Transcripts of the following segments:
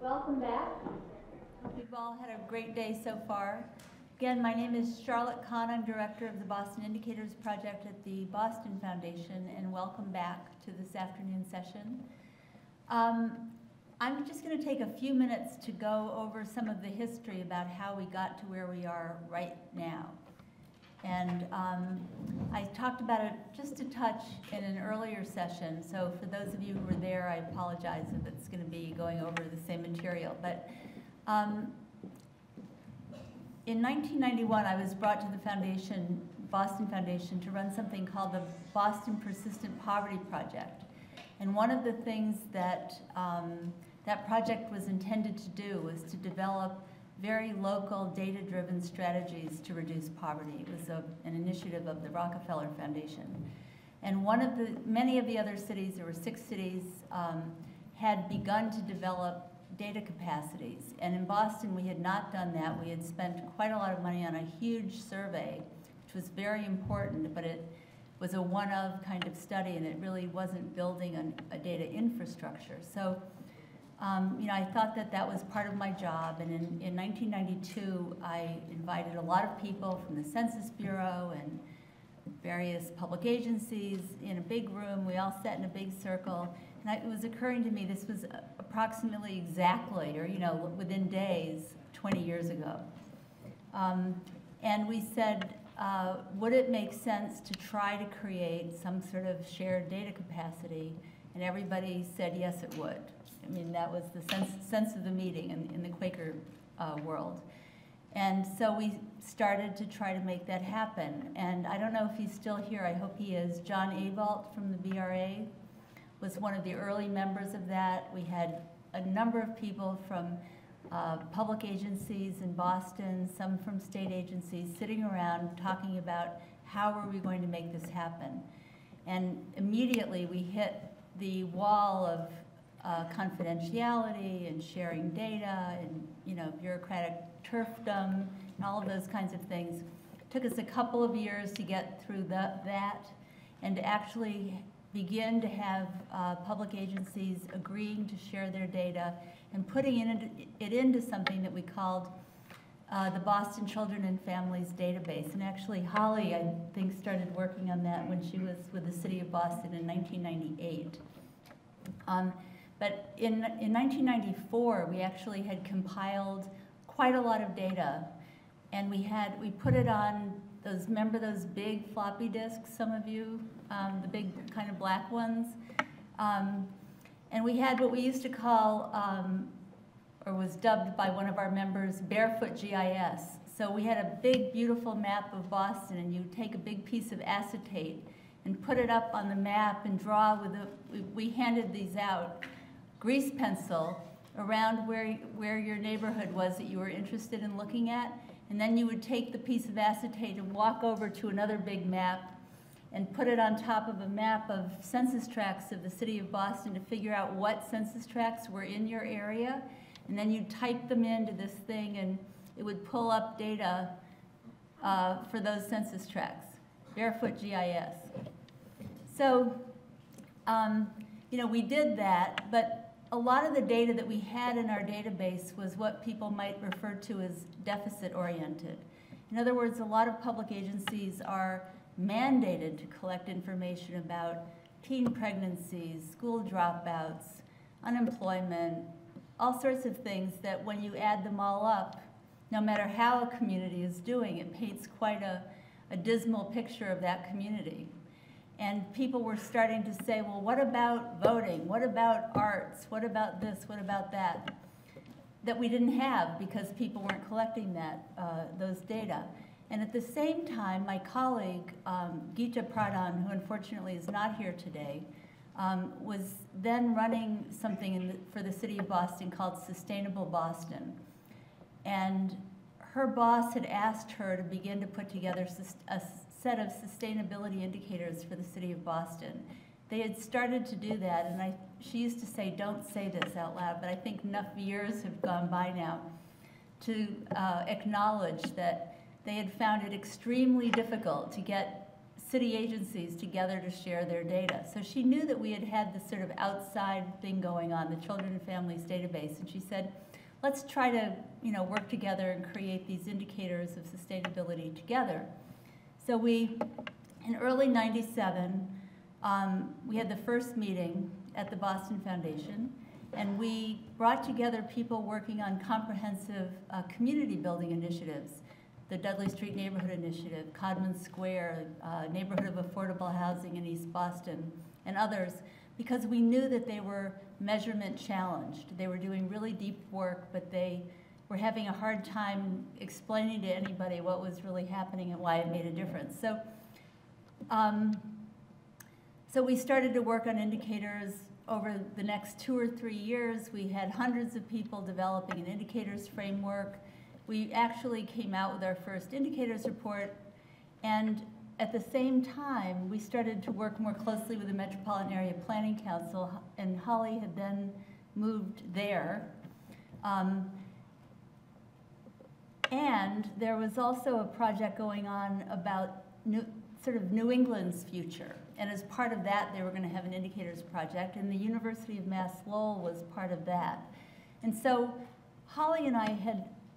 Welcome back. Hope you've all had a great day so far. Again, my name is Charlotte Kahn. I'm director of the Boston Indicators Project at the Boston Foundation, and welcome back to this afternoon session. I'm just going to take a few minutes to go over some of the history about how we got to where we are right now. And I talked about it just a touch in an earlier session, so for those of you who were there, I apologize if it's going to be going over the same material. But in 1991, I was brought to the foundation, Boston Foundation, to run something called the Boston Persistent Poverty Project. And one of the things that that project was intended to do was to develop very local data-driven strategies to reduce poverty. It was an initiative of the Rockefeller Foundation. And many of the other cities, there were 6 cities, had begun to develop data capacities. And in Boston, we had not done that. We had spent quite a lot of money on a huge survey, which was very important, but it was a one-of kind of study, and it really wasn't building a data infrastructure. So, you know, I thought that that was part of my job, and in 1992, I invited a lot of people from the Census Bureau and various public agencies in a big room. We all sat in a big circle, and it was occurring to me this was approximately exactly, or, you know, within days, 20 years ago. And we said, would it make sense to try to create some sort of shared data capacity? And everybody said, yes, it would. I mean, that was the sense of the meeting in the Quaker world. And so we started to try to make that happen. And I don't know if he's still here. I hope he is. John Avault from the BRA was one of the early members of that. We had a number of people from public agencies in Boston, some from state agencies, sitting around talking about how are we going to make this happen. And immediately we hit the wall of confidentiality and sharing data and, you know, bureaucratic turfdom and all of those kinds of things. It took us a couple of years to get through that and to actually begin to have public agencies agreeing to share their data and putting it into something that we called the Boston Children and Families Database. And actually, Holly, I think, started working on that when she was with the City of Boston in 1998. But in 1994, we actually had compiled quite a lot of data, and we put it on those, remember those big floppy disks, some of you, the big kind of black ones? And we had what we used to call, or was dubbed by one of our members, Barefoot GIS. So we had a big, beautiful map of Boston, and you take a big piece of acetate and put it up on the map and draw with we handed these out, grease pencil, around where your neighborhood was that you were interested in looking at, and then you would take the piece of acetate and walk over to another big map and put it on top of a map of census tracts of the city of Boston to figure out what census tracts were in your area, and then you type them into this thing and it would pull up data for those census tracts. Barefoot GIS. So, you know, we did that, but a lot of the data that we had in our database was what people might refer to as deficit-oriented. In other words, a lot of public agencies are mandated to collect information about teen pregnancies, school dropouts, unemployment, all sorts of things that when you add them all up, no matter how a community is doing, it paints quite a dismal picture of that community. And people were starting to say, well, what about voting? What about arts? What about this? What about that? That we didn't have because people weren't collecting that those data. And at the same time, my colleague, Geeta Pradhan, who unfortunately is not here today, was then running something for the city of Boston called Sustainable Boston. And her boss had asked her to begin to put together a set of sustainability indicators for the city of Boston. They had started to do that, and she used to say, don't say this out loud, but I think enough years have gone by now to acknowledge that they had found it extremely difficult to get city agencies together to share their data. So she knew that we had had this sort of outside thing going on, the Children and Families Database, and she said, let's try to, you know, work together and create these indicators of sustainability together. So we, in early '97, we had the first meeting at the Boston Foundation, and we brought together people working on comprehensive community building initiatives, the Dudley Street Neighborhood Initiative, Codman Square, Neighborhood of Affordable Housing in East Boston, and others, because we knew that they were measurement challenged. They were doing really deep work, but they were having a hard time explaining to anybody what was really happening and why it made a difference. So, so we started to work on indicators. Over the next 2 or 3 years, we had hundreds of people developing an indicators framework. We actually came out with our first indicators report, and at the same time, we started to work more closely with the Metropolitan Area Planning Council, and Holly had then moved there. And there was also a project going on about New England's future. And as part of that, they were going to have an indicators project, and the University of Mass Lowell was part of that. And so Holly and I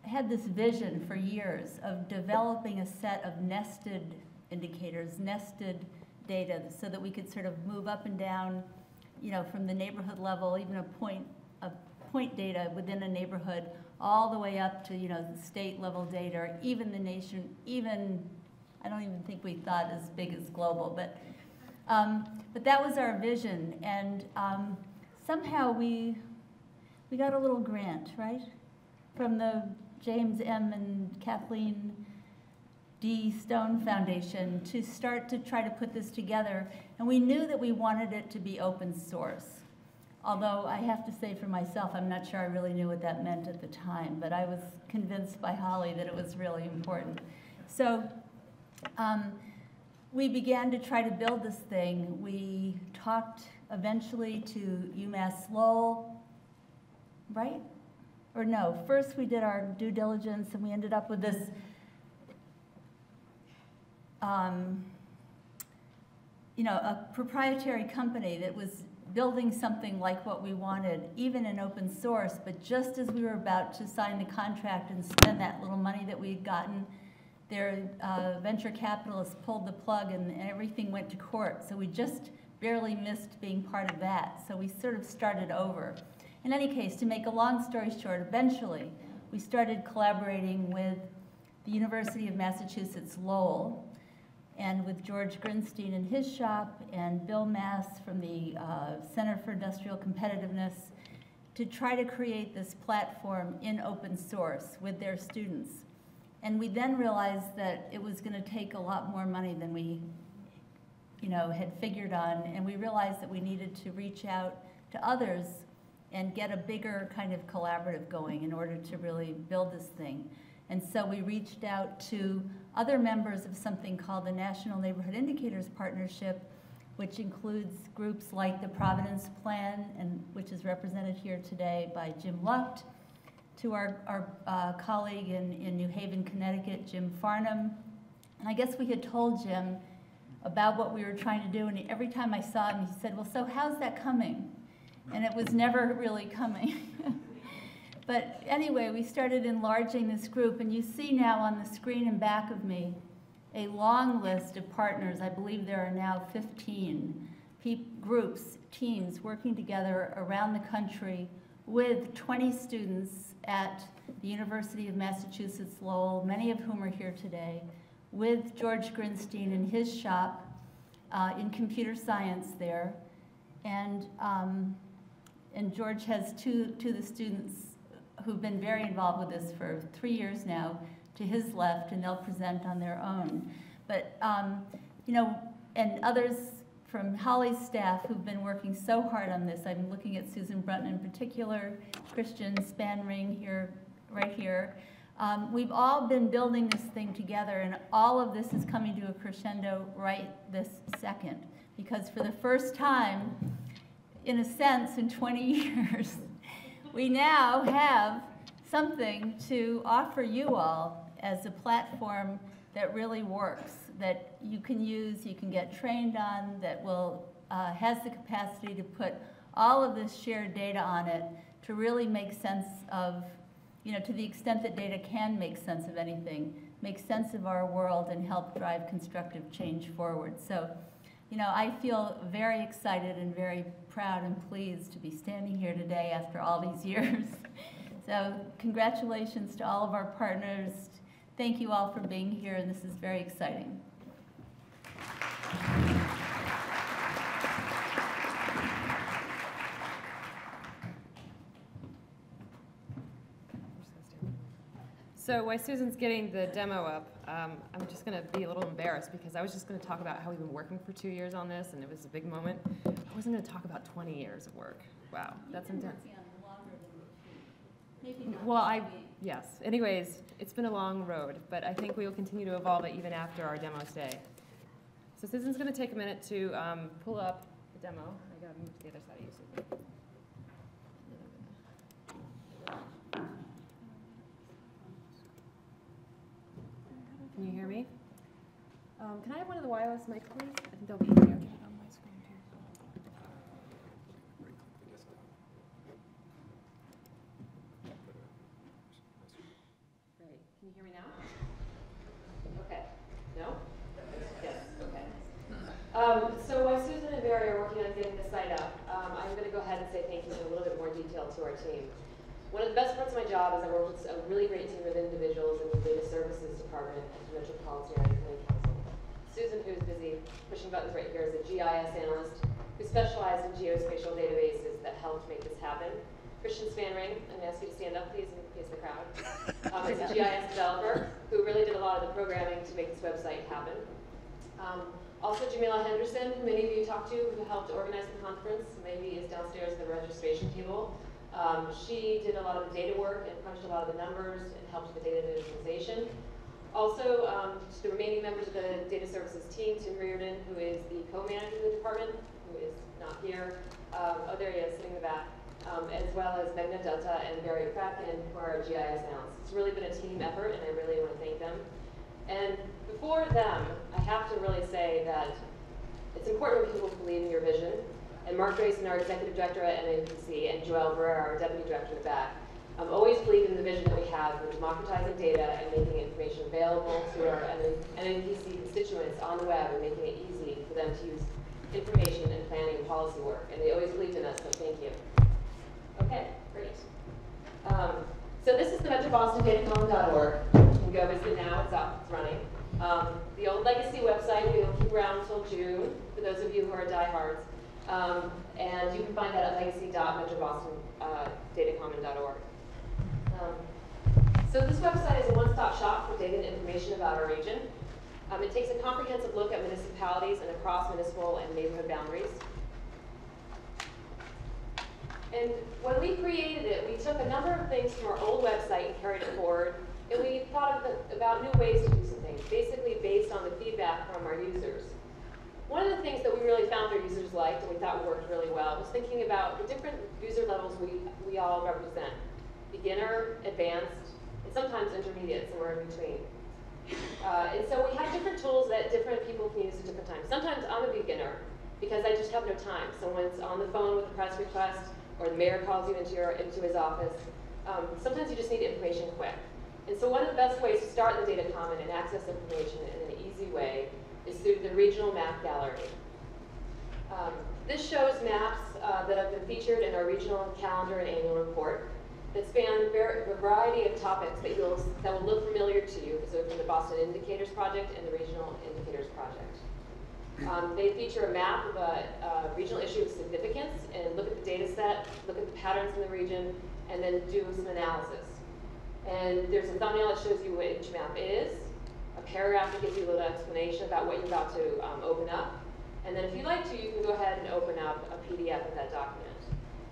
had this vision for years of developing a set of nested indicators, nested data, so that we could sort of move up and down, you know, from the neighborhood level, even a point data within a neighborhood, all the way up to, you know, the state level data, or even the nation, even, I don't even think we thought as big as global, but that was our vision. And somehow we got a little grant, right, from the James M. and Kathleen D. Stone Foundation to start to try to put this together. And we knew that we wanted it to be open source. Although I have to say for myself, I'm not sure I really knew what that meant at the time, but I was convinced by Holly that it was really important. So we began to try to build this thing. We talked eventually to UMass Lowell, right? Or no, first we did our due diligence and we ended up with this you know, a proprietary company that was building something like what we wanted, even in open source. But just as we were about to sign the contract and spend that little money that we had gotten, their venture capitalists pulled the plug and everything went to court. So we just barely missed being part of that. So we sort of started over. In any case, to make a long story short, eventually we started collaborating with the University of Massachusetts Lowell and with George Grinstein in his shop and Bill Mass from the Center for Industrial Competitiveness to try to create this platform in open source with their students. And we then realized that it was going to take a lot more money than we, you know, had figured on, and we realized that we needed to reach out to others and get a bigger kind of collaborative going in order to really build this thing. And so we reached out to other members of something called the National Neighborhood Indicators Partnership, which includes groups like the Providence Plan, and which is represented here today by Jim Luft, to our colleague in New Haven, Connecticut, Jim Farnham. And I guess we had told Jim about what we were trying to do, and every time I saw him, he said, well, so how's that coming? And it was never really coming. But anyway, we started enlarging this group, and you see now on the screen in back of me a long list of partners. I believe there are now 15 groups, teams working together around the country with 20 students at the University of Massachusetts Lowell, many of whom are here today, with George Grinstein in his shop in computer science there. And George has two of the students who've been very involved with this for 3 years now to his left, and they'll present on their own. But, you know, and others from Holly's staff who've been working so hard on this. I'm looking at Susan Brunton in particular, Christian Spanring here, right here. We've all been building this thing together, and all of this is coming to a crescendo right this second. Because for the first time, in a sense, in 20 years, we now have something to offer you all as a platform that really works that you can use, you can get trained on, that will has the capacity to put all of this shared data on it to really make sense of, to the extent that data can make sense of anything, make sense of our world and help drive constructive change forward. So, I feel very excited and very proud and pleased to be standing here today after all these years. So congratulations to all of our partners. Thank you all for being here, and this is very exciting. So while Susan's getting the demo up, I'm just going to be a little embarrassed because I was just going to talk about how we've been working for 2 years on this, and it was a big moment. I wasn't going to talk about 20 years of work. Wow, that's intense. Well, yes. Anyways, it's been a long road, but I think we will continue to evolve it even after our demo today. So Susan's going to take a minute to pull up the demo. I got to move to the other side of you, Susan. Can you hear me? Can I have one of the wireless mics, please? I think they'll be easier. Great. Can you hear me now? Okay. No? Yes. Okay. So while Susan and Barry are working on getting the site up, I'm going to go ahead and say thank you in a little bit more detail to our team. One of the best parts of my job is I work with a really great team of individuals in the Data Services Department at the Metropolitan Area Planning Council. Susan, who's busy pushing buttons right here, is a GIS analyst who specialized in geospatial databases that helped make this happen. Christian Spanring, I'm going to ask you to stand up, please, in case the crowd, is a GIS developer who really did a lot of the programming to make this website happen. Also, Jamila Henderson, who many of you talked to, who helped organize the conference, maybe is downstairs at the registration table. She did a lot of the data work and punched a lot of the numbers and helped with the data visualization. Also, to the remaining members of the data services team, Tim Reardon, who is the co-manager of the department, who is not here. Oh, there he is, sitting in the back. As well as Meghna Dutta and Barry Kraken, who are our GIS analysts. It's really been a team effort, and I really want to thank them. And before them, I have to really say that it's important when people believe in your vision. And Mark Grayson, our executive director at MAPC, and Joelle Barrera, our deputy director at BAC, always believe in the vision that we have of democratizing data and making information available to our MAPC constituents on the web and making it easy for them to use information and planning and policy work. And they always believed in us, so thank you. Okay, great. So this is the MetroBostonDataCommon.org. You can go visit it now, it's up, it's running. The old legacy website, we will keep around until June, for those of you who are diehards. And you can find that at legacy.metroboston.datacommon.org. So this website is a one-stop shop for data and information about our region. It takes a comprehensive look at municipalities and across municipal and neighborhood boundaries. And when we created it, we took a number of things from our old website and carried it forward, and we thought about new ways to do some things, basically based on the feedback from our users. One of the things that we really found our users liked and we thought worked really well was thinking about the different user levels we all represent. Beginner, advanced, and sometimes intermediate, somewhere in between. And so we have different tools that different people can use at different times. Sometimes I'm a beginner because I just have no time. Someone's on the phone with a press request or the mayor calls you into his office. Sometimes you just need information quick. And so one of the best ways to start the data common and access information in an easy way is through the regional map gallery. This shows maps that have been featured in our regional calendar and annual report that span a variety of topics that will look familiar to you, so from the Boston Indicators Project and the Regional Indicators Project. They feature a map of a regional issue of significance and look at the data set, look at the patterns in the region, and then do some analysis. And there's a thumbnail that shows you what each map is, a paragraph that gives you a little explanation about what you're about to open up. And then if you'd like to, you can go ahead and open up a PDF of that document.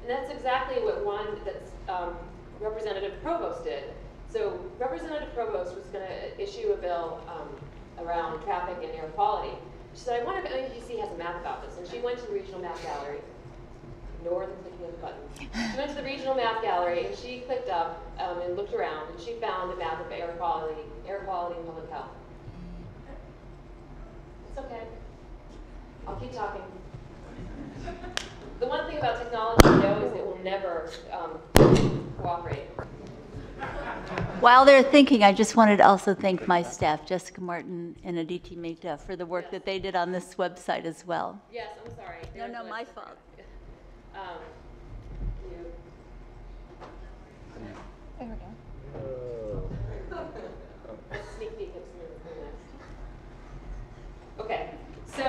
And that's exactly what Representative Provost did. So Representative Provost was going to issue a bill around traffic and air quality. She said, I wonder if MAPC has a map about this. And she went to the Regional Map Gallery. Ignore the clicking of the button. She went to the Regional Map Gallery and she clicked up and looked around and she found a map of air quality and public health. It's okay. I'll keep talking. The one thing about technology, though, is it will never cooperate. While they're thinking, I just wanted to also thank my staff, Jessica Martin and Aditi Mehta, for the work that they did on this website as well. Yes, I'm sorry. No, no, my fault. There we go. Sneak peek into the next. Okay. So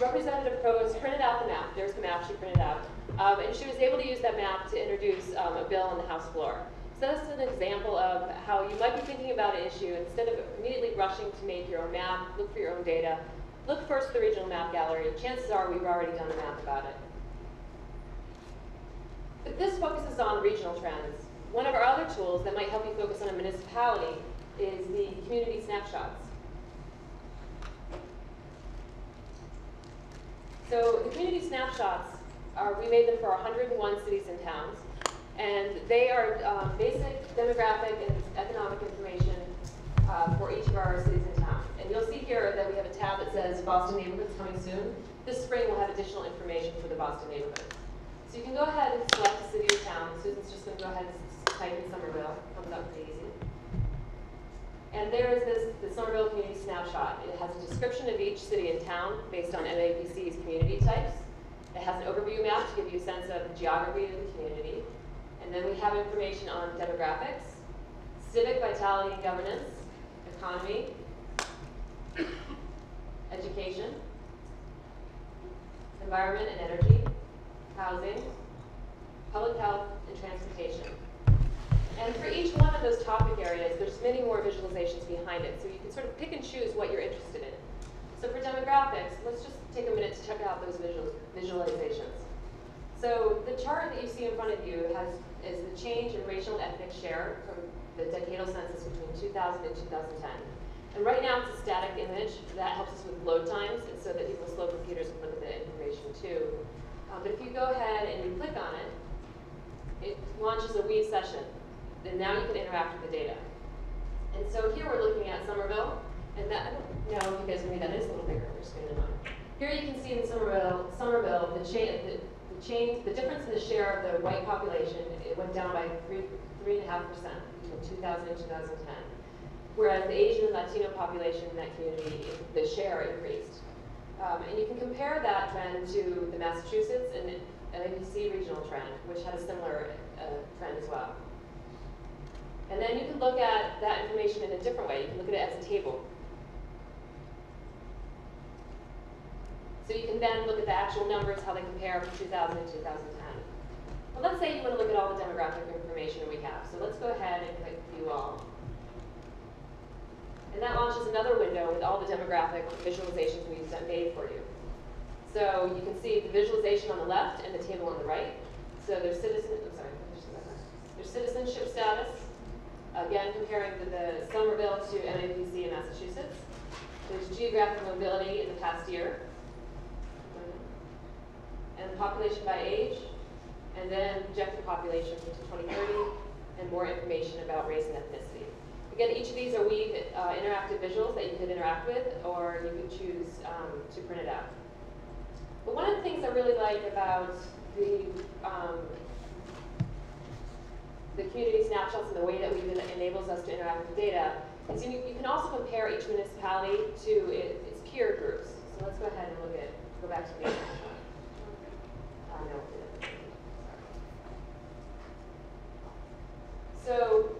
Representative Provost printed out the map. There's the map she printed out. And she was able to use that map to introduce a bill on the House floor. So that's an example of how you might be thinking about an issue. Instead of immediately rushing to make your own map, look for your own data. Look first at the regional map gallery. Chances are we've already done a map about it. But this focuses on regional trends. One of our other tools that might help you focus on a municipality is the community snapshots. So the community snapshots are, we made them for 101 cities and towns, and they are basic demographic and economic information for each of our cities and towns. And you'll see here that we have a tab that says Boston neighborhoods coming soon. This spring we'll have additional information for the Boston neighborhoods. So you can go ahead and select a city or town. Susan's just going to go ahead and type in Somerville. Comes up pretty easy. And there is the Somerville community snapshot. It has a description of each city and town based on MAPC's community types. It has an overview map to give you a sense of the geography of the community. And then we have information on demographics, civic vitality and governance, economy, education, environment and energy, housing, public health, and transportation. And for each one of those topic areas, there's many more visualizations behind it, so you can sort of pick and choose what you're interested in. So for demographics, let's just take a minute to check out those visualizations. So the chart that you see in front of you is the change in racial and ethnic share from the decadal census between 2000 and 2010. And right now it's a static image. That helps us with load times, and so that people with slow computers can look at the information too. But if you go ahead and you click on it, it launches a WEAVE session. Then now you can interact with the data. And so here we're looking at Somerville. And that, I don't know if you guys can read that. It's a little bigger on your screen than mine. Here you can see in Somerville the difference in the share of the white population. It went down by 3.5% between 2000 and 2010. Whereas the Asian and Latino population in that community, the share increased. And you can compare that trend to the Massachusetts and MAPC regional trend, which had a similar trend as well. And then you can look at that information in a different way. You can look at it as a table. So you can then look at the actual numbers, how they compare from 2000 to 2010. Well, let's say you want to look at all the demographic information we have. So let's go ahead and click View All. And that launches another window with all the demographic visualizations we've made for you. So you can see the visualization on the left and the table on the right. So there's citizenship status, again comparing the Somerville to MAPC in Massachusetts. There's geographic mobility in the past year, and population by age, and then projected population to 2030, and more information about race and ethnicity. Again, each of these are WEAVE interactive visuals that you can interact with, or you can choose to print it out. But one of the things I really like about the community snapshots and the way that WEAVE enables us to interact with data is you can also compare each municipality to its peer groups. So let's go ahead and look at, go back to the snapshot. So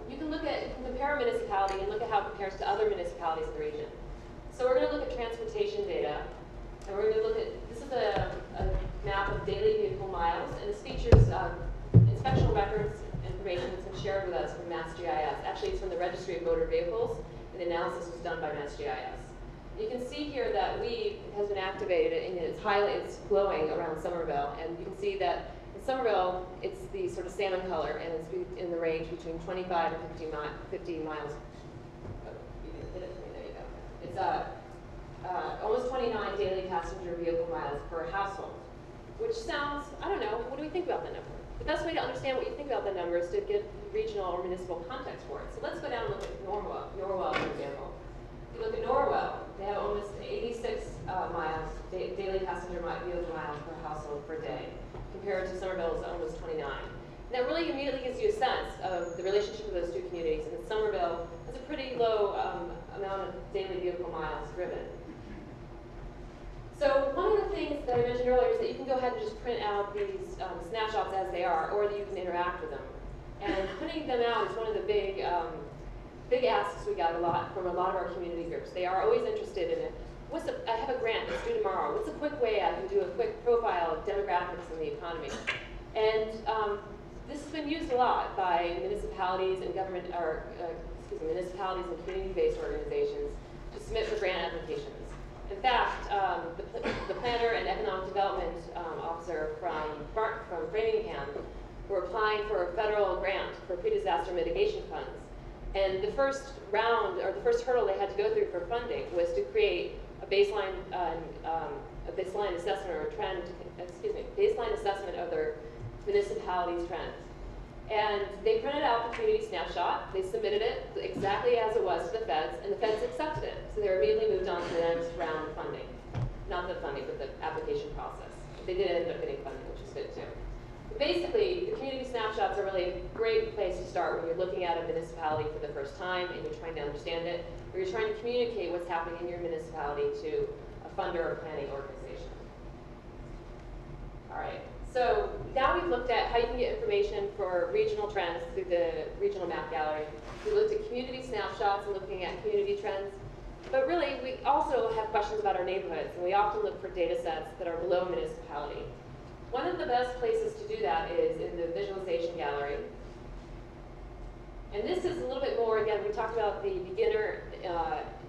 you can look at, you can compare a municipality and look at how it compares to other municipalities in the region. So we're going to look at transportation data, and we're going to look at, this is a map of daily vehicle miles, and this features inspectional records information that's been shared with us from MassGIS. Actually, it's from the Registry of Motor Vehicles, and the analysis was done by MassGIS. You can see here that WEAVE has been activated, and its highlights glowing around Somerville, and you can see that in Somerville, it's the sort of salmon color, and it's in the range between 25 and 50 miles. Oh, you didn't hit it for me. There you go. It's almost 29 daily passenger vehicle miles per household, which sounds, I don't know, what do we think about that number? The best way to understand what you think about that number is to get regional or municipal context for it. So let's go down and look at Norwell, for example. You look at Norwell, they have almost 86 miles, daily passenger vehicle miles per household per day, compared to Somerville's almost 29. And that really immediately gives you a sense of the relationship of those two communities. And Somerville has a pretty low amount of daily vehicle miles driven. So one of the things that I mentioned earlier is that you can go ahead and just print out these snapshots as they are, or that you can interact with them. And printing them out is one of the big big asks we got a lot from a lot of our community groups. They are always interested in it. I have a grant that's due tomorrow. What's a quick way I can do a quick profile of demographics and the economy? And this has been used a lot by municipalities and government, or municipalities and community-based organizations to submit for grant applications. In fact, the planner and economic development officer from Framingham were applying for a federal grant for pre-disaster mitigation funds. And the first round, or the first hurdle they had to go through for funding was to create a baseline assessment or a trend, baseline assessment of their municipality's trends. And they printed out the community snapshot, they submitted it exactly as it was to the feds, and the feds accepted it. So they were immediately moved on to the next round of funding. Not the funding, but the application process. They did end up getting funding, which is good too. But basically, the community snapshots are really a great place to start when you're looking at a municipality for the first time and you're trying to understand it, or you're trying to communicate what's happening in your municipality to a funder or planning organization. All right. So now we've looked at how you can get information for regional trends through the regional map gallery. We looked at community snapshots and looking at community trends. But really, we also have questions about our neighborhoods, and we often look for data sets that are below municipality. One of the best places to do that is in the visualization gallery. And this is a little bit more, again, we talked about the beginner,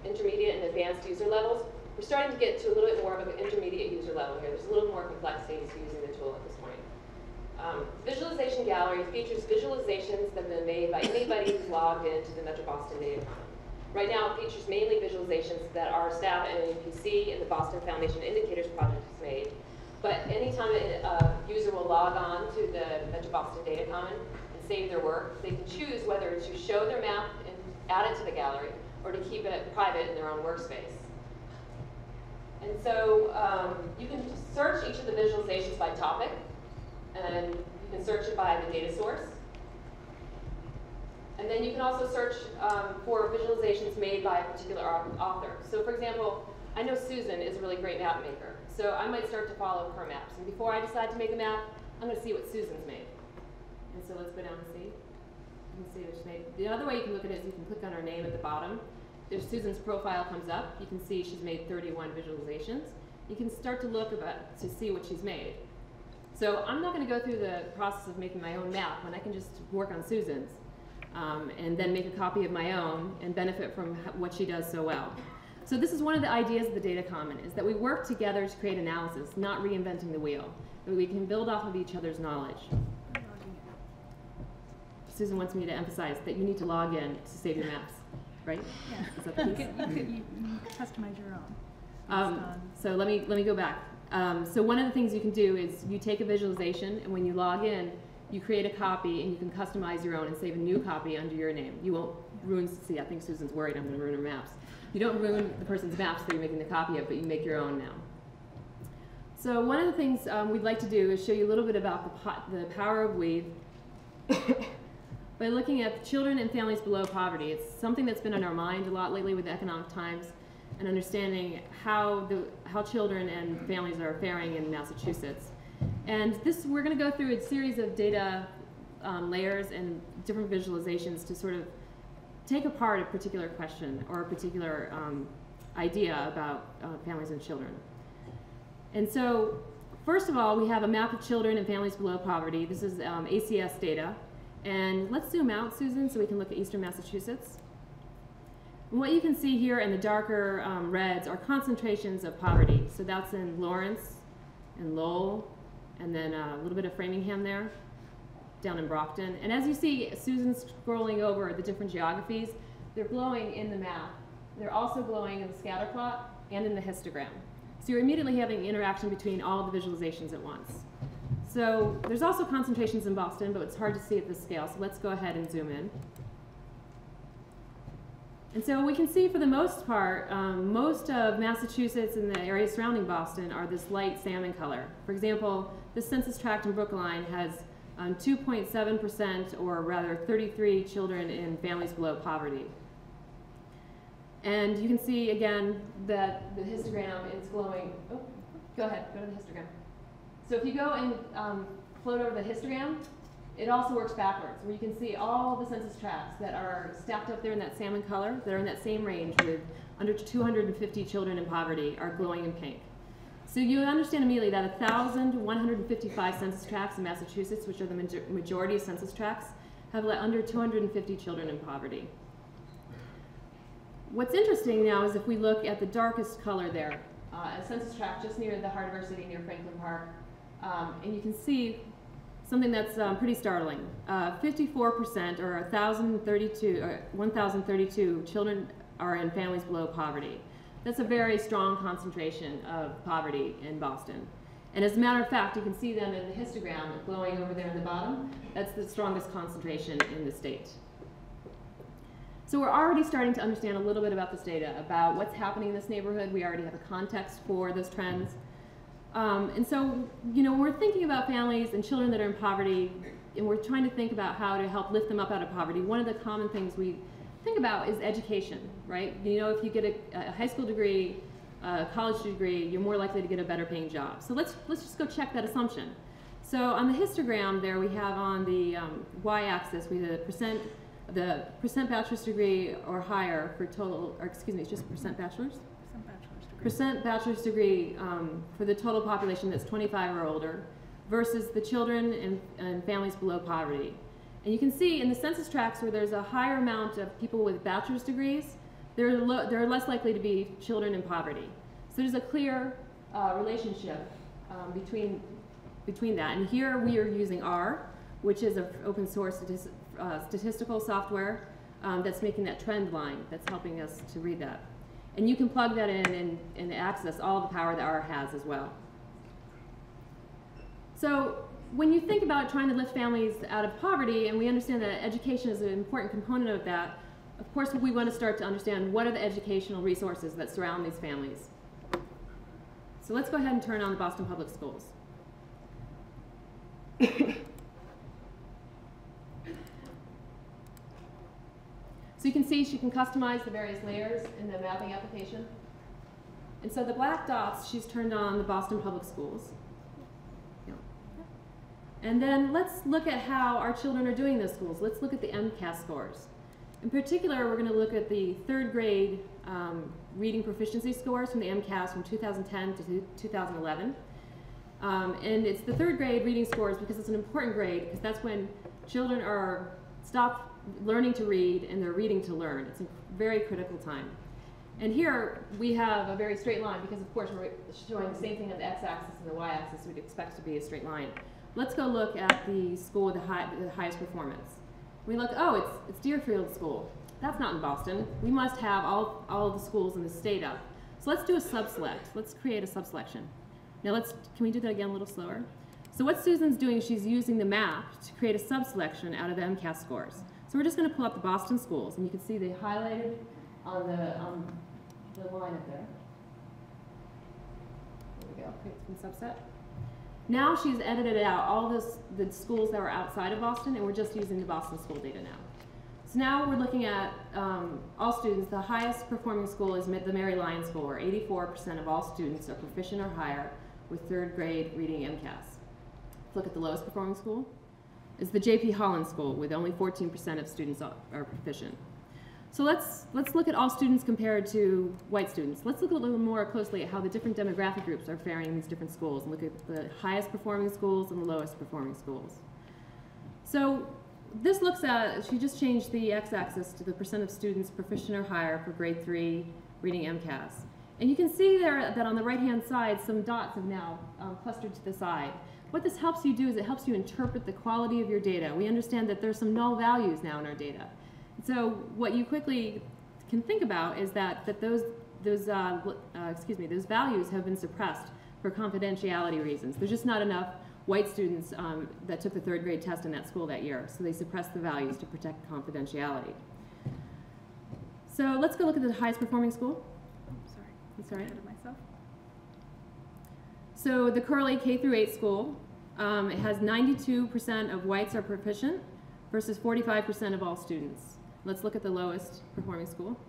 intermediate, and advanced user levels. We're starting to get to a little bit more of an intermediate user level here. There's a little more complexity to using the tool at this point. Visualization Gallery features visualizations that have been made by anybody who's logged into the Metro Boston data hub. Right now, it features mainly visualizations that our staff at MAPC and the Boston Foundation Indicators Project has made. But anytime a user will log on to the Metro Boston Data Common and save their work, they can choose whether to show their map and add it to the gallery or to keep it private in their own workspace. And so you can search each of the visualizations by topic, and you can search it by the data source. And then you can also search for visualizations made by a particular author. So for example, I know Susan is a really great map maker, so I might start to follow her maps. And before I decide to make a map, I'm going to see what Susan's made. And so let's go down and see. You can see what she's made. The other way you can look at it is you can click on her name at the bottom. If Susan's profile comes up, you can see she's made 31 visualizations. You can start to look to see what she's made. So I'm not going to go through the process of making my own map when I can just work on Susan's and then make a copy of my own and benefit from what she does so well. So this is one of the ideas of the Data Common, is that we work together to create analysis, not reinventing the wheel. That we can build off of each other's knowledge. Susan wants me to emphasize that you need to log in to save your maps. Right? Yeah. You customize your own. So let me go back. So one of the things you can do is you take a visualization, and when you log in, you create a copy, and you can customize your own and save a new copy under your name. You won't ruin. See, I think Susan's worried I'm going to ruin her maps. You don't ruin the person's maps that you're making the copy of, but you make your own now. So one of the things we'd like to do is show you a little bit about the power of WEAVE. By looking at children and families below poverty, it's something that's been on our mind a lot lately with economic times, and understanding how children and families are faring in Massachusetts. And this, we're going to go through a series of data layers and different visualizations to sort of take apart a particular question or a particular idea about families and children. And so, first of all, we have a map of children and families below poverty. This is ACS data. And let's zoom out, Susan, so we can look at eastern Massachusetts. And what you can see here in the darker reds are concentrations of poverty. So that's in Lawrence and Lowell, and then a little bit of Framingham there, down in Brockton. And as you see, Susan's scrolling over the different geographies. They're glowing in the map. They're also glowing in the scatter plot and in the histogram. So you're immediately having interaction between all the visualizations at once. So there's also concentrations in Boston, but it's hard to see at this scale, so let's go ahead and zoom in. And so we can see, for the most part, most of Massachusetts and the area surrounding Boston are this light salmon color. For example, this census tract in Brookline has 2.7%, or rather 33 children in families below poverty. And you can see, again, that the histogram is glowing. Oh, go ahead, go to the histogram. So if you go and float over the histogram, it also works backwards, where you can see all the census tracts that are stacked up there in that salmon color, that are in that same range with under 250 children in poverty, are glowing in pink. So you understand immediately that 1,155 census tracts in Massachusetts, which are the majority of census tracts, have let under 250 children in poverty. What's interesting now is if we look at the darkest color there, a census tract just near the heart of our city, near Franklin Park, and you can see something that's pretty startling. 54%, or 1,032 children are in families below poverty. That's a very strong concentration of poverty in Boston. And as a matter of fact, you can see them in the histogram glowing over there in the bottom. That's the strongest concentration in the state. So we're already starting to understand a little bit about this data, about what's happening in this neighborhood. We already have a context for those trends. And so, when we're thinking about families and children that are in poverty, and we're trying to think about how to help lift them up out of poverty, one of the common things we think about is education, right? If you get a high school degree, a college degree, you're more likely to get a better paying job. So let's just go check that assumption. So on the histogram there, we have on the y-axis, we have the percent bachelor's degree or higher for total, or excuse me, it's just percent bachelor's? Percent bachelor's degree for the total population that's 25 or older, versus the children and families below poverty. And you can see in the census tracts where there's a higher amount of people with bachelor's degrees, they're less likely to be children in poverty. So there's a clear relationship between that. And here we are using R, which is an open source statistical software that's making that trend line, that's helping us to read that. And you can plug that in and access all the power that R has as well. So when you think about trying to lift families out of poverty, and we understand that education is an important component of that, of course we want to start to understand what are the educational resources that surround these families. So let's go ahead and turn on the Boston Public Schools. So you can see she can customize the various layers in the mapping application. And so the black dots, she's turned on the Boston Public Schools. And then let's look at how our children are doing in those schools. Let's look at the MCAS scores. In particular, we're going to look at the third grade reading proficiency scores from the MCAS from 2010 to 2011. And it's the third grade reading scores because it's an important grade, because that's when children are stopped learning to read and they're reading to learn. It's a very critical time. And here we have a very straight line because, of course, we're showing the same thing on the x-axis and the y-axis, we'd expect to be a straight line. Let's go look at the school with the highest performance. We look, oh, it's Deerfield School. That's not in Boston. We must have all of the schools in the state up. So let's do a subselect. Let's create a subselection. Now can we do that again a little slower? So what Susan's doing, she's using the map to create a subselection out of the MCAS scores. So we're just going to pull up the Boston schools, and you can see they highlighted on the line up there. There we go, create some subset. Now she's edited out all the schools that were outside of Boston, and we're just using the Boston school data now. So now we're looking at all students. The highest performing school is the Mary Lyon School, where 84% of all students are proficient or higher with third grade reading MCAS. Let's look at the lowest performing school. Is the J.P. Holland School, with only 14% of students are proficient. So let's look at all students compared to white students. Let's look a little more closely at how the different demographic groups are faring in these different schools, and look at the highest performing schools and the lowest performing schools. So this looks at, she just changed the x-axis to the percent of students proficient or higher for grade 3 reading MCAS. And you can see there that on the right-hand side, some dots have now clustered to the side. What this helps you do is it helps you interpret the quality of your data. We understand that there's some null values now in our data. So what you quickly can think about is that those values have been suppressed for confidentiality reasons. There's just not enough white students that took the third grade test in that school that year, so they suppressed the values to protect confidentiality. So let's go look at the highest performing school. Oh, sorry. That's all right. Out of myself. So the Curly K through 8 school, it has 92% of whites are proficient versus 45% of all students. Let's look at the lowest performing school,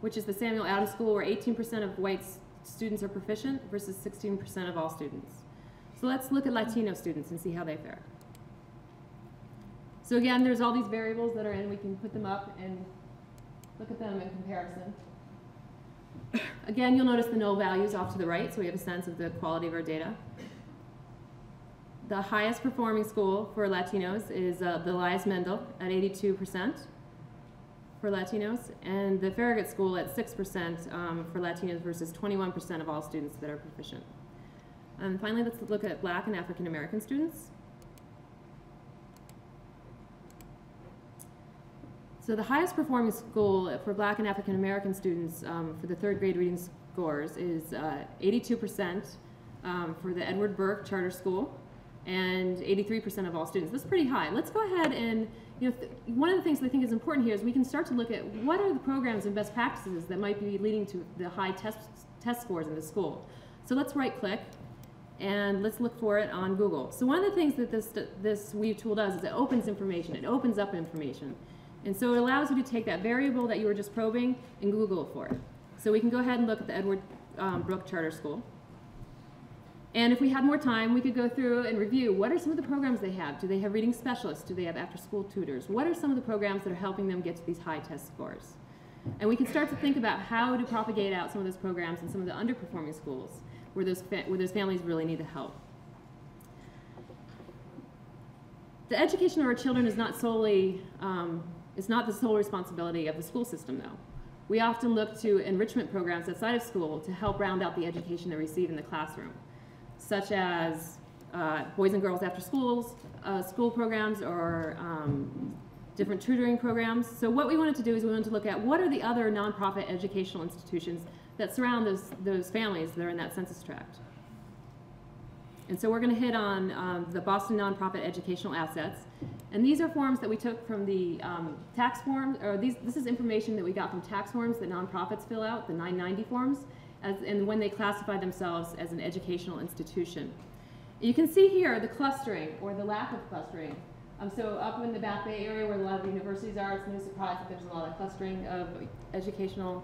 which is the Samuel Adams School, where 18% of white students are proficient versus 16% of all students. So let's look at Latino students and see how they fare. So again, there's all these variables that are in. We can put them up and look at them in comparison. Again, you'll notice the null values off to the right, so we have a sense of the quality of our data. The highest performing school for Latinos is the Elias Mendel at 82% for Latinos, and the Farragut School at 6% for Latinos versus 21% of all students that are proficient. And finally, let's look at Black and African American students. So the highest performing school for Black and African American students for the third grade reading scores is 82% for the Edward Burke Charter School, and 83% of all students. That's pretty high. Let's go ahead and, you know, one of the things that I think is important here is we can start to look at what are the programs and best practices that might be leading to the high test scores in the school. So let's right click and let's look for it on Google. So one of the things that this Weave tool does is it opens information, it opens up information. And so it allows you to take that variable that you were just probing and Google for it. So we can go ahead and look at the Edward Brooke Charter School. And if we had more time, we could go through and review what are some of the programs they have. Do they have reading specialists? Do they have after-school tutors? What are some of the programs that are helping them get to these high test scores? And we can start to think about how to propagate out some of those programs in some of the underperforming schools where those families really need the help. The education of our children is not solely, it's not the sole responsibility of the school system, though. We often look to enrichment programs outside of school to help round out the education they receive in the classroom, such as boys and girls after schools, school programs, or different tutoring programs. So what we wanted to do is we wanted to look at what are the other nonprofit educational institutions that surround those families that are in that census tract. And so we're going to hit on the Boston Nonprofit Educational Assets. And these are forms that we took from the tax forms, or this is information that we got from tax forms that nonprofits fill out, the 990 forms. And when they classify themselves as an educational institution. You can see here the clustering, or the lack of clustering. So up in the Back Bay area where a lot of universities are, it's no surprise that there's a lot of clustering of educational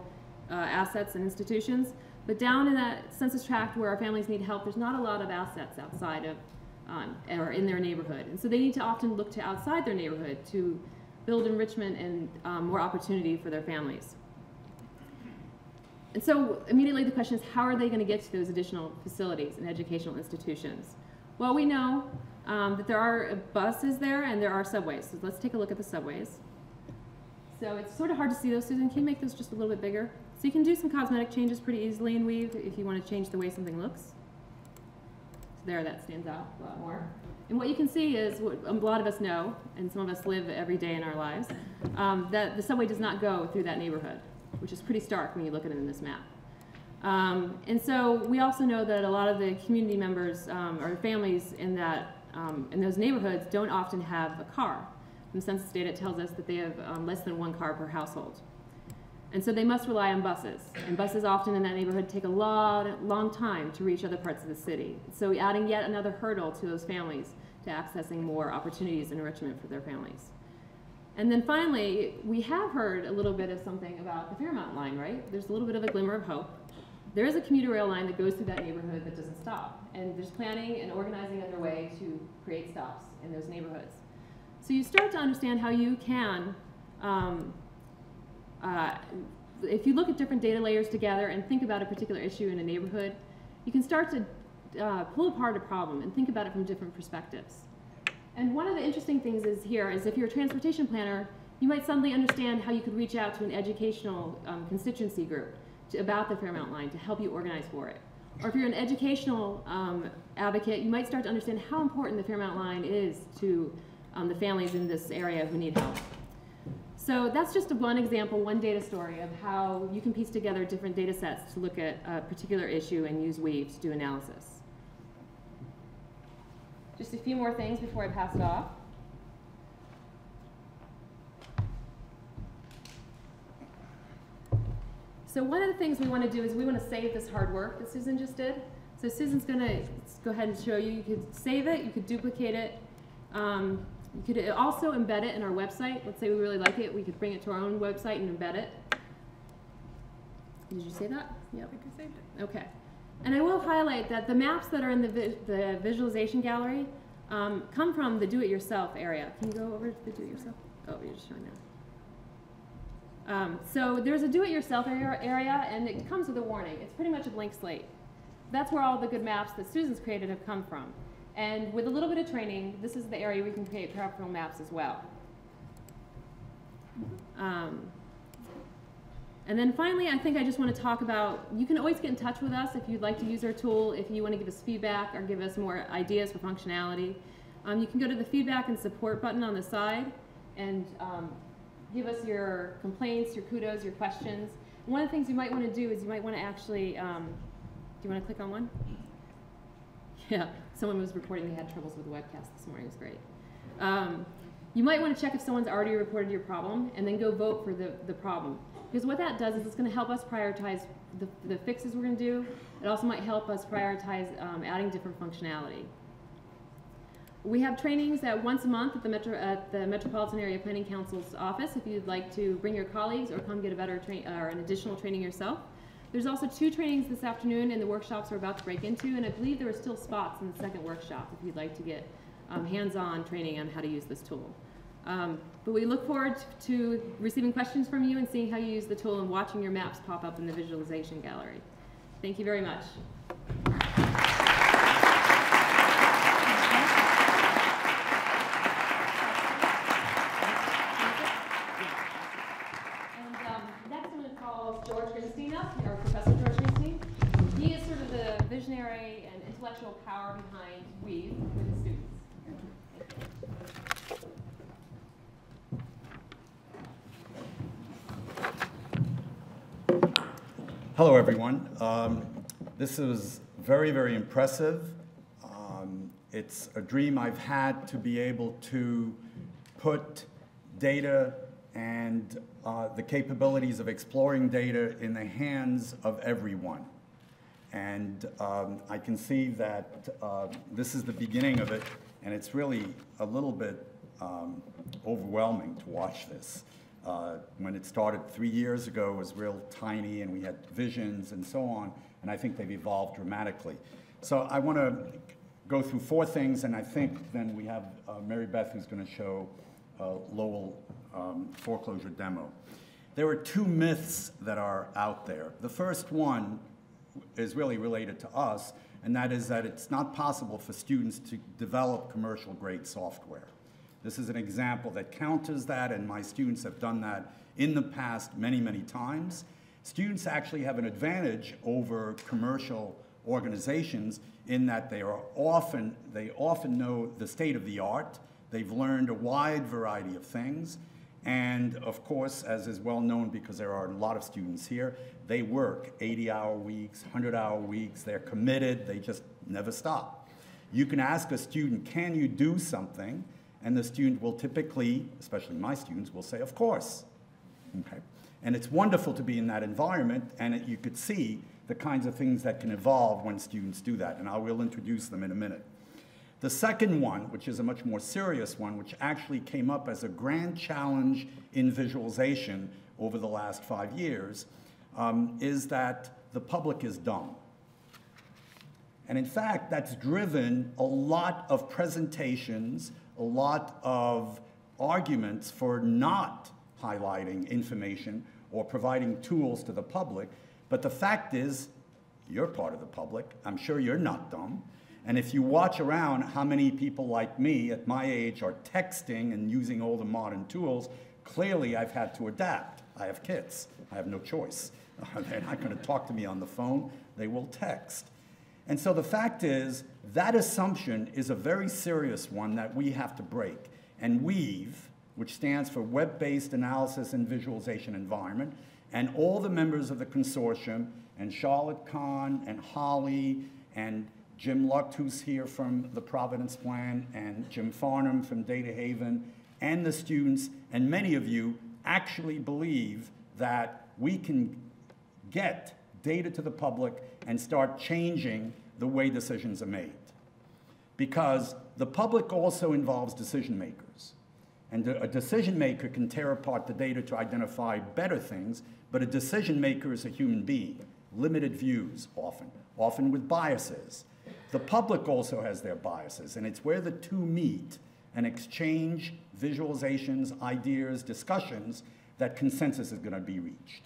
assets and institutions. But down in that census tract where our families need help, there's not a lot of assets outside of, or in their neighborhood. And so they need to often look to outside their neighborhood to build enrichment and more opportunity for their families. And so immediately the question is, how are they going to get to those additional facilities and educational institutions? Well, we know that there are buses there and there are subways. So let's take a look at the subways. So it's sort of hard to see those. Susan, can you make those just a little bit bigger? So you can do some cosmetic changes pretty easily in Weave if you want to change the way something looks. So there, that stands out a lot more. And what you can see is what a lot of us know, and some of us live every day in our lives, that the subway does not go through that neighborhood, which is pretty stark when you look at it in this map. And so we also know that a lot of the community members or families in those neighborhoods don't often have a car. From census data tells us that they have less than one car per household. And so they must rely on buses. And buses often in that neighborhood take a long time to reach other parts of the city. So adding yet another hurdle to those families to accessing more opportunities and enrichment for their families. And then finally, we have heard a little bit of something about the Fairmount Line, right? There's a little bit of a glimmer of hope. There is a commuter rail line that goes through that neighborhood that doesn't stop. And there's planning and organizing underway to create stops in those neighborhoods. So you start to understand how you can, if you look at different data layers together and think about a particular issue in a neighborhood, you can start to pull apart a problem and think about it from different perspectives. And one of the interesting things is here is if you're a transportation planner, you might suddenly understand how you could reach out to an educational constituency group about the Fairmount Line to help you organize for it. Or if you're an educational advocate, you might start to understand how important the Fairmount Line is to the families in this area who need help. So that's just one example, one data story of how you can piece together different data sets to look at a particular issue and use Weave to do analysis. Just a few more things before I pass it off. So one of the things we want to do is we want to save this hard work that Susan just did. So Susan's going to go ahead and show you. You could save it, you could duplicate it, you could also embed it in our website. Let's say we really like it, we could bring it to our own website and embed it. Did you say that? Yep. I think I saved it. Okay. And I will highlight that the maps that are in the visualization gallery come from the do-it-yourself area. Can you go over to the do-it-yourself? Oh, you're just showing that. So there's a do-it-yourself area, and it comes with a warning. It's pretty much a blank slate. That's where all the good maps that Susan's created have come from. And with a little bit of training, this is the area we can create powerful maps as well. And then finally, I think I just want to talk about, you can always get in touch with us if you'd like to use our tool, if you want to give us feedback or give us more ideas for functionality. You can go to the feedback and support button on the side and give us your complaints, your kudos, your questions. And one of the things you might want to do is you might want to actually, do you want to click on one? Yeah, someone was reporting they had troubles with the webcast this morning. It was great. You might want to check if someone's already reported your problem and then go vote for the problem. Because what that does is it's going to help us prioritize the fixes we're going to do. It also might help us prioritize adding different functionality. We have trainings at once a month at the Metropolitan Area Planning Council's office if you'd like to bring your colleagues or come get a better or an additional training yourself. There's also 2 trainings this afternoon, and the workshops we're about to break into, and I believe there are still spots in the second workshop if you'd like to get hands-on training on how to use this tool. But we look forward to receiving questions from you and seeing how you use the tool and watching your maps pop up in the visualization gallery. Thank you very much. And next I'm going to call George Grinstein up, or Professor George Grinstein. He is sort of the visionary and intellectual power behind WEAVE with his students. Hello, everyone. This is very, very impressive. It's a dream I've had to be able to put data and the capabilities of exploring data in the hands of everyone. And I can see that this is the beginning of it, and it's really a little bit overwhelming to watch this. When it started 3 years ago, it was real tiny, and we had visions and so on, and I think they've evolved dramatically. So I want to go through 4 things, and I think then we have Mary Beth, who's going to show Lowell foreclosure demo. There are 2 myths that are out there. The first one is really related to us, and that is that it's not possible for students to develop commercial-grade software. This is an example that counters that, and my students have done that in the past many, many times. Students actually have an advantage over commercial organizations in that they often know the state of the art. They've learned a wide variety of things. And of course, as is well known because there are a lot of students here, they work 80-hour weeks, 100-hour weeks. They're committed. They just never stop. You can ask a student, can you do something? And the student will typically, especially my students, will say, of course. Okay. And it's wonderful to be in that environment, and you could see the kinds of things that can evolve when students do that, and I will introduce them in a minute. The second one, which is a much more serious one, which actually came up as a grand challenge in visualization over the last 5 years, is that the public is dumb. And in fact, that's driven a lot of presentations, a lot of arguments for not highlighting information or providing tools to the public. But the fact is, you're part of the public. I'm sure you're not dumb. And if you watch around how many people like me at my age are texting and using all the modern tools, clearly I've had to adapt. I have kids. I have no choice. They're not going to talk to me on the phone. They will text. And so the fact is, that assumption is a very serious one that we have to break. And WEAVE, which stands for Web-Based Analysis and Visualization Environment, and all the members of the consortium, and Charlotte Kahn, and Holly, and Jim Luft, who's here from the Providence Plan, and Jim Farnham from Data Haven, and the students, and many of you actually believe that we can get data to the public and start changing the way decisions are made. Because the public also involves decision makers. And a decision maker can tear apart the data to identify better things, but a decision maker is a human being, limited views often, often with biases. The public also has their biases, and it's where the two meet and exchange visualizations, ideas, discussions that consensus is going to be reached.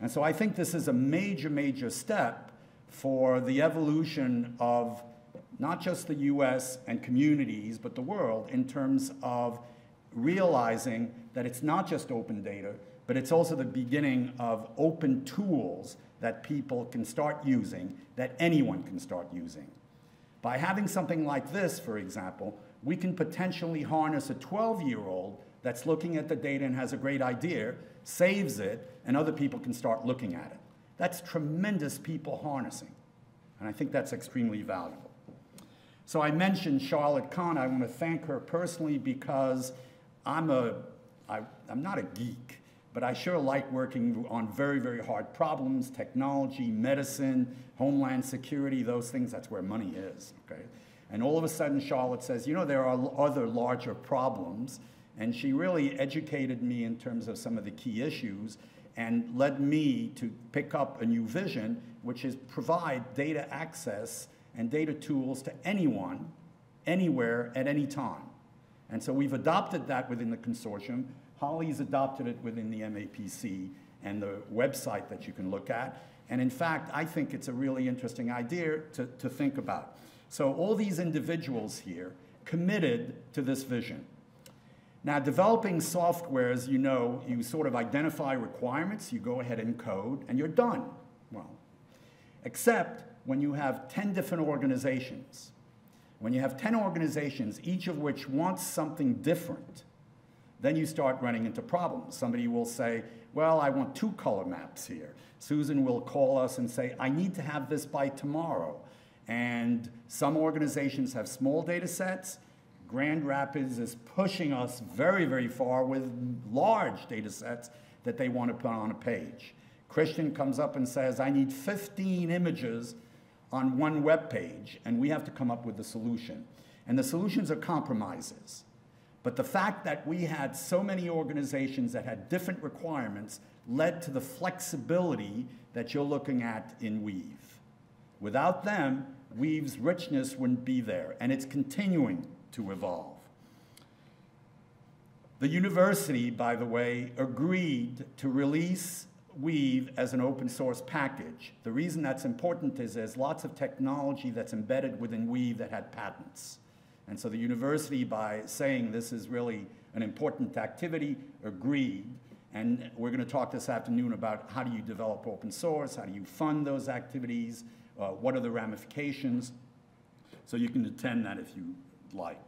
And so I think this is a major, major step for the evolution of not just the US and communities, but the world in terms of realizing that it's not just open data, but it's also the beginning of open tools that people can start using, that anyone can start using. By having something like this, for example, we can potentially harness a 12-year-old that's looking at the data and has a great idea, saves it, and other people can start looking at it. That's tremendous people harnessing, and I think that's extremely valuable. So I mentioned Charlotte Kahn. I want to thank her personally because I'm not a geek, but I sure like working on very, very hard problems, technology, medicine, homeland security, those things. That's where money is, okay? And all of a sudden, Charlotte says, you know, there are other larger problems. And she really educated me in terms of some of the key issues and led me to pick up a new vision, which is provide data access and data tools to anyone, anywhere, at any time. And so we've adopted that within the consortium. Holly's adopted it within the MAPC and the website that you can look at. And in fact, I think it's a really interesting idea to think about. So all these individuals here committed to this vision. Now, developing software, as you know, you sort of identify requirements, you go ahead and code, and you're done. Well, except when you have 10 different organizations. When you have 10 organizations, each of which wants something different, then you start running into problems. Somebody will say, well, I want 2 color maps here. Susan will call us and say, I need to have this by tomorrow. And some organizations have small data sets. Grand Rapids is pushing us very, very far with large data sets that they want to put on a page. Christian comes up and says, I need 15 images on one web page, and we have to come up with a solution. And the solutions are compromises. But the fact that we had so many organizations that had different requirements led to the flexibility that you're looking at in Weave. Without them, Weave's richness wouldn't be there, and it's continuing to evolve. The university, by the way, agreed to release Weave as an open source package. The reason that's important is there's lots of technology that's embedded within Weave that had patents. And so the university, by saying this is really an important activity, agreed. And we're going to talk this afternoon about how do you develop open source, how do you fund those activities, what are the ramifications. So you can attend that if you like.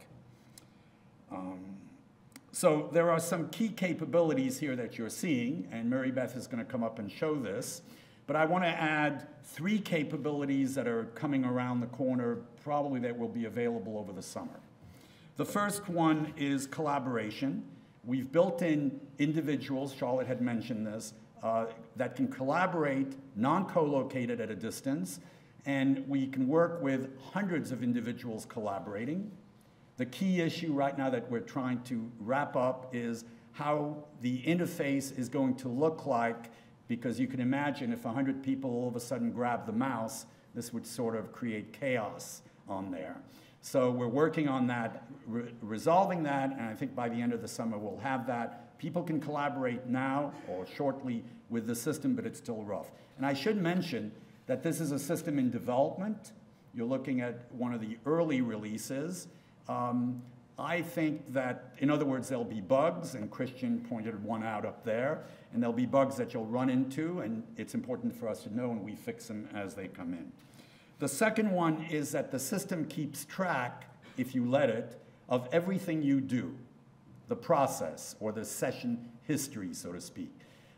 So there are some key capabilities here that you're seeing, and Mary Beth is going to come up and show this. But I want to add 3 capabilities that are coming around the corner, probably that will be available over the summer. The first one is collaboration. We've built in individuals, Charlotte had mentioned this, that can collaborate, non-co-located at a distance, and we can work with hundreds of individuals collaborating. The key issue right now that we're trying to wrap up is how the interface is going to look like, because you can imagine if 100 people all of a sudden grab the mouse, this would sort of create chaos on there. So we're working on that, resolving that, and I think by the end of the summer we'll have that. People can collaborate now or shortly with the system, but it's still rough. And I should mention that this is a system in development. You're looking at one of the early releases. I think that, in other words, there'll be bugs, and Christian pointed one out up there, and there'll be bugs that you'll run into, and it's important for us to know, and we fix them as they come in. The second one is that the system keeps track, if you let it, of everything you do, the process, or the session history, so to speak.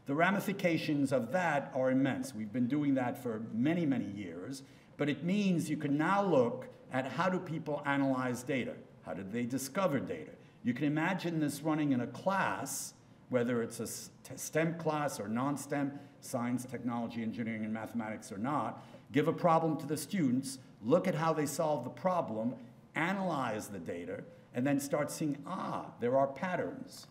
The ramifications of that are immense. We've been doing that for many, many years, but it means you can now look at how do people analyze data? How did they discover data? You can imagine this running in a class whether it's a STEM class or non-STEM, science, technology, engineering, and mathematics or not, give a problem to the students, look at how they solve the problem, analyze the data, and then start seeing, there are patterns.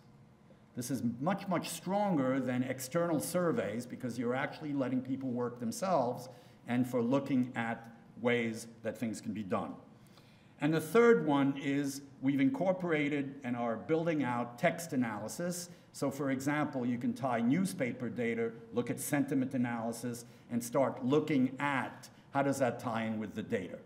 This is much, much stronger than external surveys because you're actually letting people work themselves and for looking at ways that things can be done. And the third one is we've incorporated and are building out text analysis. So for example, you can tie newspaper data, look at sentiment analysis, and start looking at how does that tie in with the data.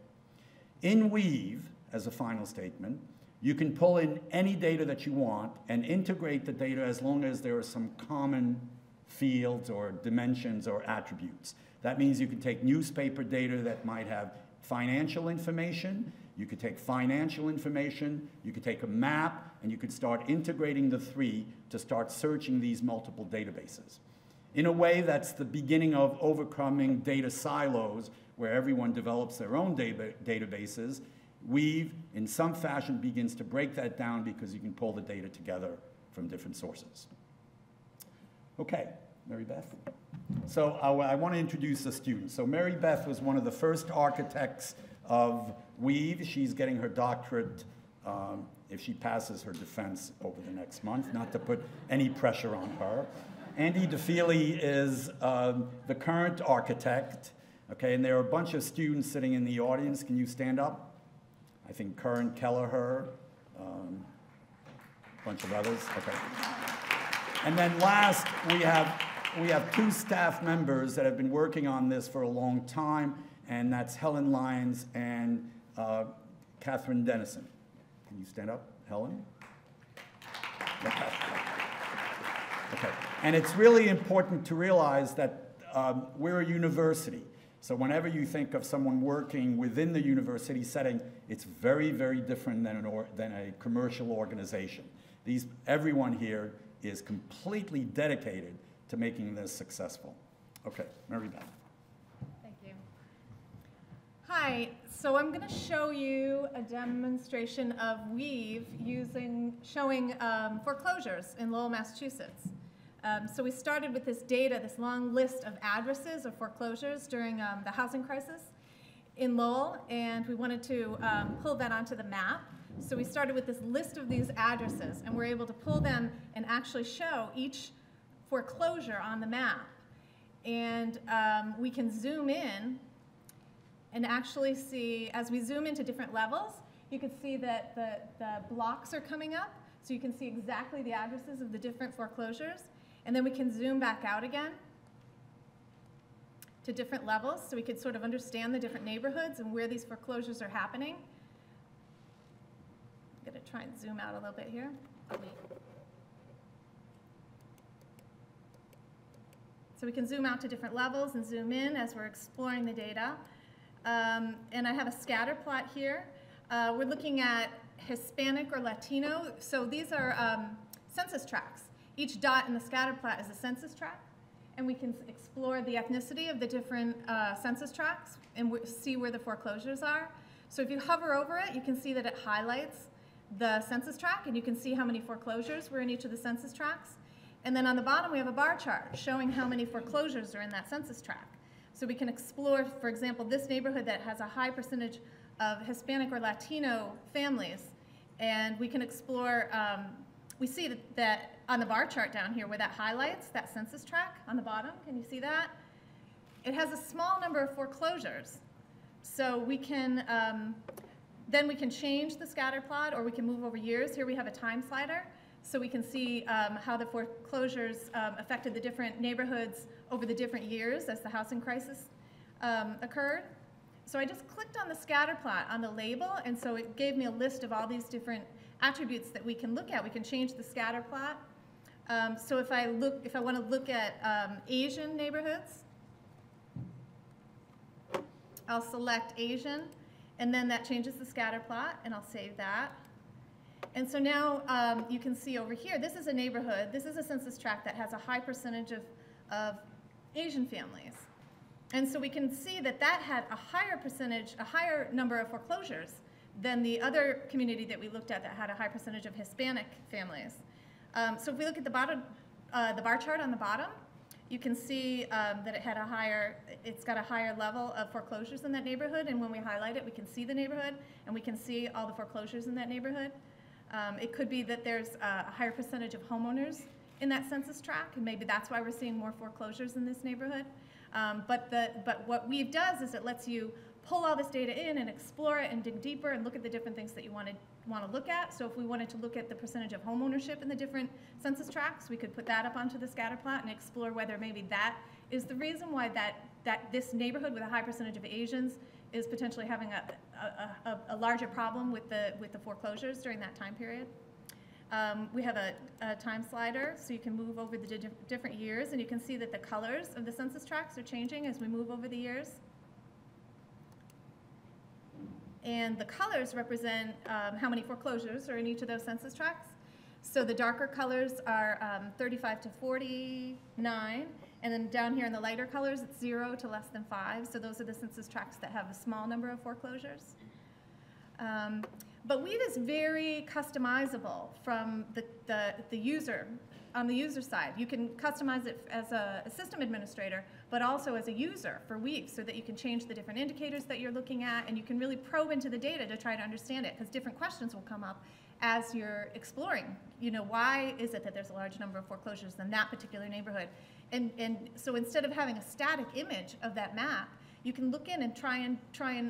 In WEAVE, as a final statement, you can pull in any data that you want and integrate the data as long as there are some common fields or dimensions or attributes. That means you can take newspaper data that might have financial information, you could take financial information, you could take a map, and you could start integrating the three to start searching these multiple databases. In a way, that's the beginning of overcoming data silos where everyone develops their own databases. WEAVE, in some fashion, begins to break that down because you can pull the data together from different sources. Okay, Mary Beth. So I want to introduce the students. So Mary Beth was one of the first architects of WEAVE. She's getting her doctorate if she passes her defense over the next month, not to put any pressure on her. Andy DeFeely is the current architect. Okay, and there are a bunch of students sitting in the audience. Can you stand up? I think Kern Kelleher, a bunch of others. Okay. And then last, we have two staff members that have been working on this for a long time, and that's Helen Lyons and Catherine Dennison. Can you stand up, Helen? Okay. Okay. And it's really important to realize that we're a university. So whenever you think of someone working within the university setting, it's very, very different than a commercial organization. Everyone here is completely dedicated to making this successful. Okay, Mary Beth. Thank you. Hi, so I'm gonna show you a demonstration of WEAVE showing foreclosures in Lowell, Massachusetts. So we started with this data, this long list of addresses of foreclosures during the housing crisis in Lowell, and we wanted to pull that onto the map. So we started with this list of these addresses, and we're able to pull them and actually show each foreclosure on the map. And we can zoom in and actually see, as we zoom into different levels, you can see that the blocks are coming up, so you can see exactly the addresses of the different foreclosures. And then we can zoom back out again to different levels so we could sort of understand the different neighborhoods and where these foreclosures are happening. I'm going to try and zoom out a little bit here. So we can zoom out to different levels and zoom in as we're exploring the data. And I have a scatter plot here. We're looking at Hispanic or Latino. So these are census tracts. Each dot in the scatter plot is a census tract, and we can explore the ethnicity of the different census tracts and see where the foreclosures are. So if you hover over it, you can see that it highlights the census tract, and you can see how many foreclosures were in each of the census tracts. And then on the bottom, we have a bar chart showing how many foreclosures are in that census tract. So we can explore, for example, this neighborhood that has a high percentage of Hispanic or Latino families, and we can explore, we see that on the bar chart down here where that highlights, that census tract on the bottom, can you see that? It has a small number of foreclosures. So we can, then we can change the scatter plot or we can move over years. Here we have a time slider. So we can see how the foreclosures affected the different neighborhoods over the different years as the housing crisis occurred. So I just clicked on the scatter plot on the label, and so it gave me a list of all these different attributes that we can look at. We can change the scatter plot. So if I want to look at Asian neighborhoods, I'll select Asian, and then that changes the scatter plot, and I'll save that. And so now you can see over here, this is a neighborhood, this is a census tract that has a high percentage of Asian families. And so we can see that that had a higher percentage, a higher number of foreclosures than the other community that we looked at that had a high percentage of Hispanic families. So if we look at the bottom, the bar chart on the bottom, you can see that it's got a higher level of foreclosures in that neighborhood, and when we highlight it, we can see the neighborhood, and we can see all the foreclosures in that neighborhood. It could be that there's a higher percentage of homeowners in that census tract, and maybe that's why we're seeing more foreclosures in this neighborhood. But what WEAVE does is it lets you pull all this data in and explore it and dig deeper and look at the different things that you want to look at. So if we wanted to look at the percentage of home ownership in the different census tracts, we could put that up onto the scatter plot and explore whether maybe that is the reason why this neighborhood with a high percentage of Asians is potentially having a larger problem with the foreclosures during that time period. We have a time slider, so you can move over the different years, and you can see that the colors of the census tracts are changing as we move over the years. And the colors represent how many foreclosures are in each of those census tracts. So the darker colors are 35 to 49, and then down here in the lighter colors, it's 0 to less than 5. So those are the census tracts that have a small number of foreclosures. But WEAVE is very customizable from the user, on the user side. You can customize it as a system administrator, but also as a user for WEAVE, so that you can change the different indicators that you're looking at, and you can really probe into the data to try to understand it, because different questions will come up as you're exploring. You know, why is it that there's a large number of foreclosures in that particular neighborhood? And so instead of having a static image of that map, you can look in and try and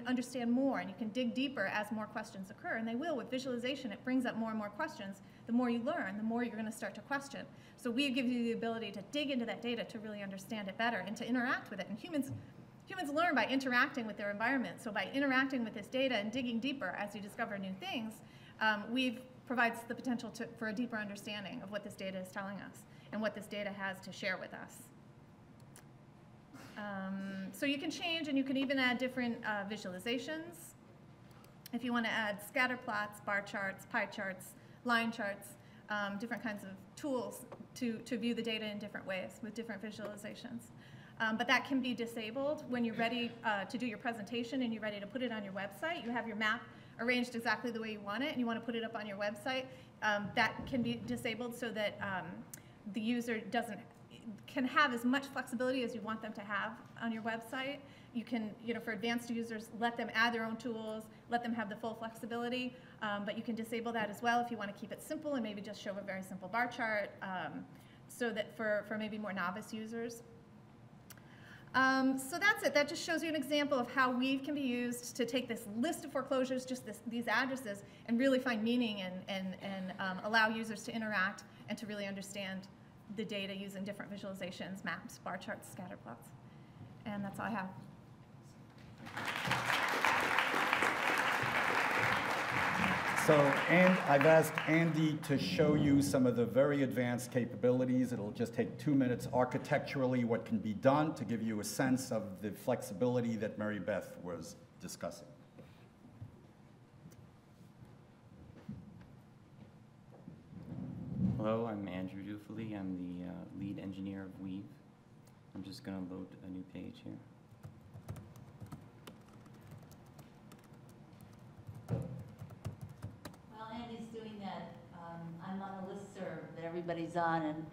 understand more, and you can dig deeper as more questions occur, and they will. With visualization, it brings up more and more questions. The more you learn, the more you're going to start to question. So we give you the ability to dig into that data to really understand it better and to interact with it. And humans learn by interacting with their environment. So by interacting with this data and digging deeper as you discover new things, WEAVE provides the potential for a deeper understanding of what this data is telling us and what this data has to share with us. So you can change, and you can even add different visualizations. If you want to add scatter plots, bar charts, pie charts, line charts, different kinds of tools to view the data in different ways with different visualizations. But that can be disabled when you're ready to do your presentation and you're ready to put it on your website. You have your map arranged exactly the way you want it, and you want to put it up on your website. That can be disabled so that the user can have as much flexibility as you want them to have on your website. You can, you know, for advanced users, let them add their own tools, let them have the full flexibility, but you can disable that as well if you want to keep it simple and maybe just show a very simple bar chart, so that for maybe more novice users. So that's it. That just shows you an example of how WEAVE can be used to take this list of foreclosures, just these addresses, and really find meaning and allow users to interact and to really understand the data using different visualizations, maps, bar charts, scatter plots. And that's all I have. So, and I've asked Andy to show you some of the very advanced capabilities. It'll just take 2 minutes architecturally what can be done to give you a sense of the flexibility that Mary Beth was discussing. Hello, I'm Andrew Dufley. I'm the lead engineer of WEAVE. I'm just going to load a new page here. While Andy's doing that, I'm on a listserv that everybody's on, and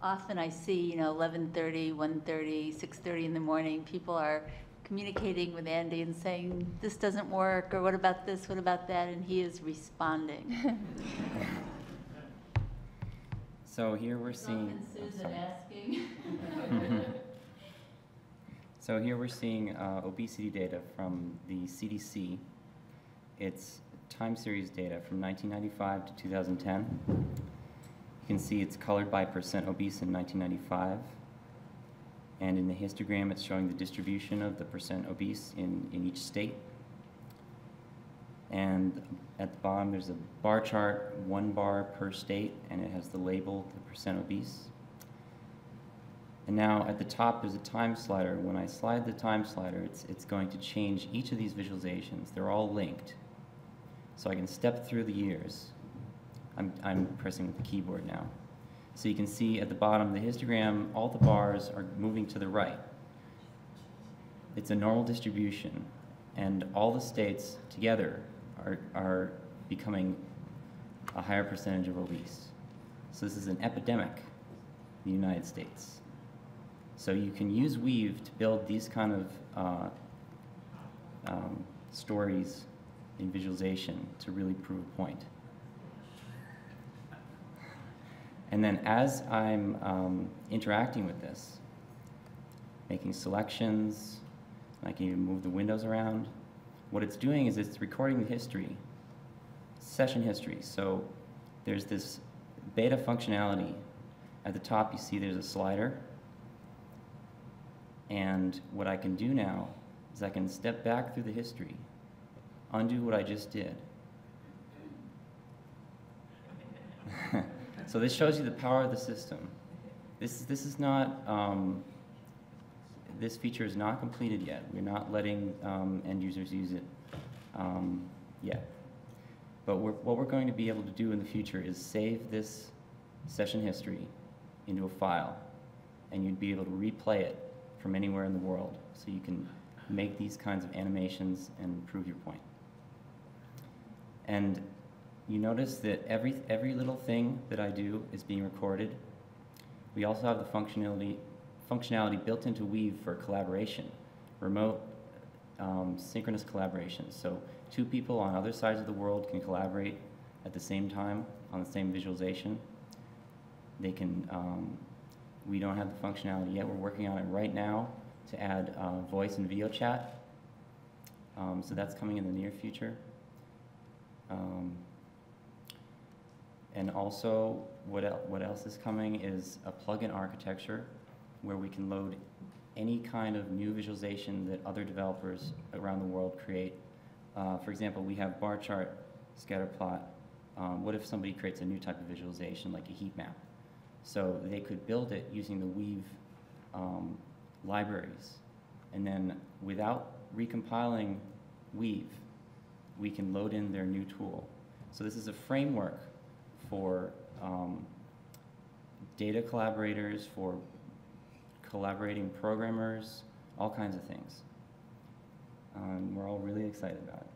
often I see, you know, 11:30, 1:30, 6:30 in the morning, people are communicating with Andy and saying, this doesn't work, or what about this, what about that, and he is responding. So here we're seeing. Susan asking. So here we're seeing obesity data from the CDC. It's time series data from 1995 to 2010. You can see it's colored by percent obese in 1995, and in the histogram, it's showing the distribution of the percent obese in each state. And at the bottom, there's a bar chart, one bar per state, and it has the label, the percent obese. And now at the top, there's a time slider. When I slide the time slider, it's going to change each of these visualizations. They're all linked. So I can step through the years. I'm pressing with the keyboard now. So you can see at the bottom of the histogram, all the bars are moving to the right. It's a normal distribution, and all the states together are becoming a higher percentage of obese. So this is an epidemic in the United States. So you can use WEAVE to build these kind of stories in visualization to really prove a point. And then as I'm interacting with this, making selections, I can even move the windows around. What it's doing is it's recording the history, session history. So there's this beta functionality. At the top, you see there's a slider. And what I can do now is I can step back through the history, undo what I just did. So this shows you the power of the system. This is not, this feature is not completed yet. We're not letting end users use it yet. But what we're going to be able to do in the future is save this session history into a file, and you'd be able to replay it from anywhere in the world. So you can make these kinds of animations and prove your point. And you notice that every little thing that I do is being recorded. We also have the functionality built into WEAVE for collaboration, remote synchronous collaboration. So two people on other sides of the world can collaborate at the same time on the same visualization. They can, we don't have the functionality yet. We're working on it right now to add voice and video chat. So that's coming in the near future. And also, what else is coming is a plugin architecture where we can load any kind of new visualization that other developers around the world create. For example, we have bar chart, scatter plot. What if somebody creates a new type of visualization, like a heat map? So they could build it using the WEAVE libraries. And then without recompiling WEAVE, we can load in their new tool. So this is a framework for data collaborators, for collaborating programmers, all kinds of things. We're all really excited about it.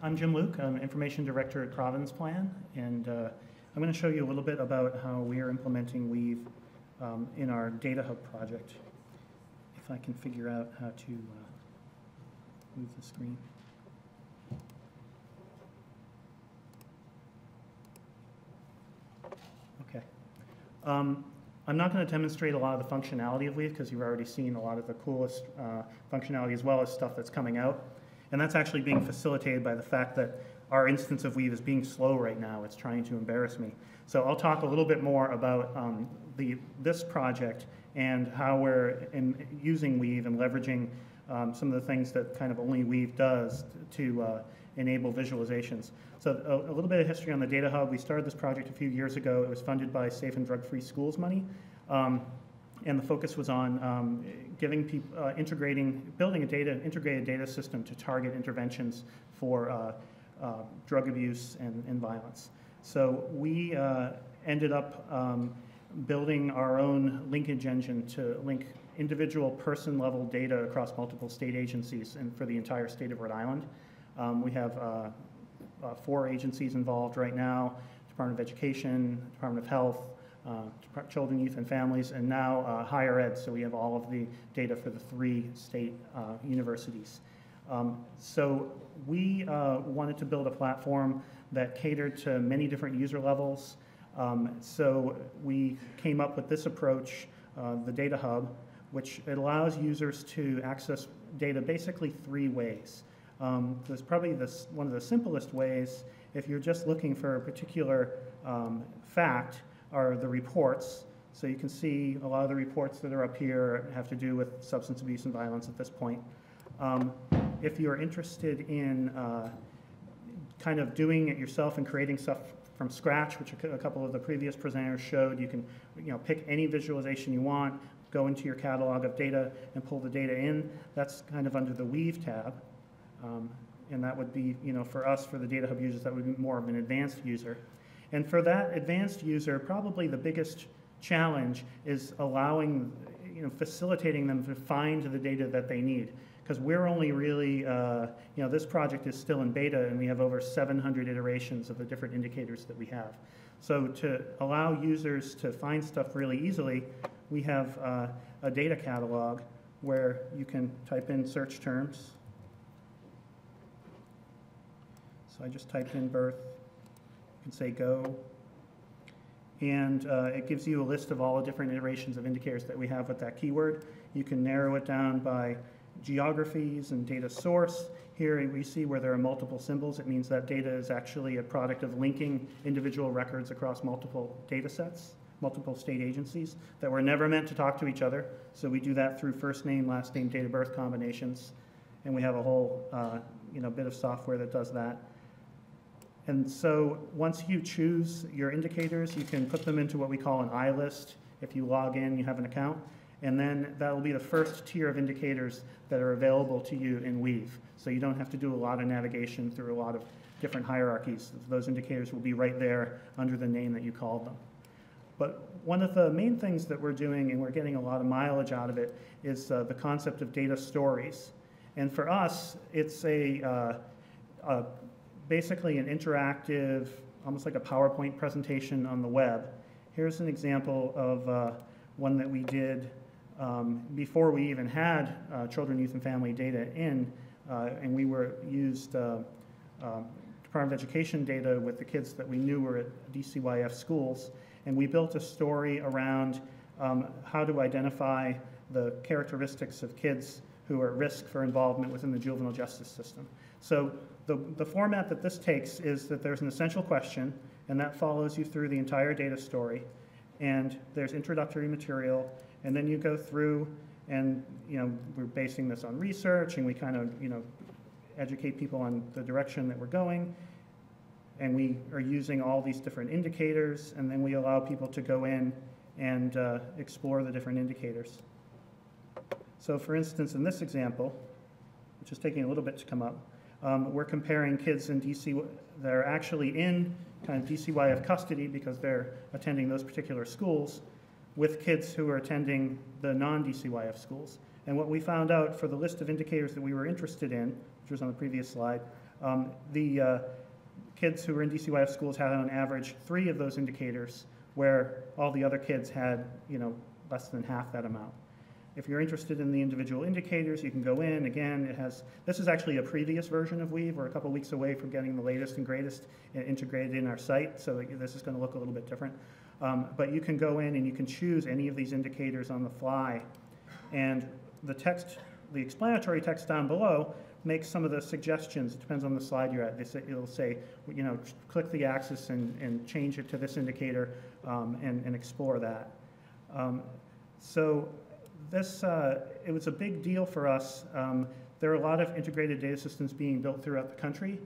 I'm Jim Luft. I'm Information Director at Providence Plan, and I'm going to show you a little bit about how we are implementing WEAVE in our Data Hub project. If I can figure out how to move the screen. Okay. I'm not going to demonstrate a lot of the functionality of WEAVE because you've already seen a lot of the coolest functionality as well as stuff that's coming out. And that's actually being facilitated by the fact that our instance of WEAVE is being slow right now. It's trying to embarrass me. So I'll talk a little bit more about this project and how we're using WEAVE and leveraging some of the things that kind of only WEAVE does to enable visualizations. So a little bit of history on the Data Hub. We started this project a few years ago. It was funded by Safe and Drug-Free Schools money. And the focus was on giving people, building a integrated data system to target interventions for drug abuse and violence. So we ended up building our own linkage engine to link individual person-level data across multiple state agencies and for the entire state of Rhode Island. We have 4 agencies involved right now: Department of Education, Department of Health, Children, Youth, and Families, and now higher ed, so we have all of the data for the 3 state universities. So we wanted to build a platform that catered to many different user levels, so we came up with this approach, the Data Hub, which allows users to access data basically 3 ways. There's probably one of the simplest ways, if you're just looking for a particular fact, are the reports. So you can see a lot of the reports that are up here have to do with substance abuse and violence at this point. If you're interested in kind of doing it yourself and creating stuff from scratch, which a couple of the previous presenters showed, you can pick any visualization you want, go into your catalog of data and pull the data in. That's kind of under the WEAVE tab. And that would be, for us, for the Data Hub users, that would be more of an advanced user. And for that advanced user, probably the biggest challenge is allowing, facilitating them to find the data that they need. Because we're only really, this project is still in beta, and we have over 700 iterations of the different indicators that we have. So to allow users to find stuff really easily, we have a data catalog where you can type in search terms. So I just typed in birth. You can say go. And it gives you a list of all the different iterations of indicators that we have with that keyword. You can narrow it down by geographies and data source. Here we see where there are multiple symbols. It means that data is actually a product of linking individual records across multiple data sets, multiple state agencies that were never meant to talk to each other. So we do that through first name, last name, date of birth combinations. And we have a whole bit of software that does that. And so once you choose your indicators, you can put them into what we call an iList. If you log in, you have an account. And then that will be the first tier of indicators that are available to you in WEAVE. So you don't have to do a lot of navigation through a lot of different hierarchies. Those indicators will be right there under the name that you called them. But one of the main things that we're doing, and we're getting a lot of mileage out of it, is the concept of data stories. And for us, it's basically an interactive, almost like a PowerPoint presentation on the web. Here's an example of one that we did before we even had children, youth, and family data in, and we used Department of Education data with the kids that we knew were at DCYF schools, and we built a story around how to identify the characteristics of kids who are at risk for involvement within the juvenile justice system. So the format that this takes is that there's an essential question, and that follows you through the entire data story, and there's introductory material, and then you go through, and we're basing this on research, and we kind of educate people on the direction that we're going, and we are using all these different indicators, and then we allow people to go in and explore the different indicators. So for instance, in this example, which is taking a little bit to come up, we're comparing kids in DC that are actually in kind of DCYF custody because they're attending those particular schools with kids who are attending the non-DCYF schools. And what we found out for the list of indicators that we were interested in, which was on the previous slide, the kids who were in DCYF schools had on average 3 of those indicators, where all the other kids had less than half that amount. If you're interested in the individual indicators, you can go in. Again, this is actually a previous version of Weave. We're a couple weeks away from getting the latest and greatest integrated in our site, so this is going to look a little bit different. But you can go in and you can choose any of these indicators on the fly. And the text, the explanatory text down below, makes some of the suggestions. It depends on the slide you're at. It'll say, click the axis and change it to this indicator and explore that. So this, it was a big deal for us. There are a lot of integrated data systems being built throughout the country.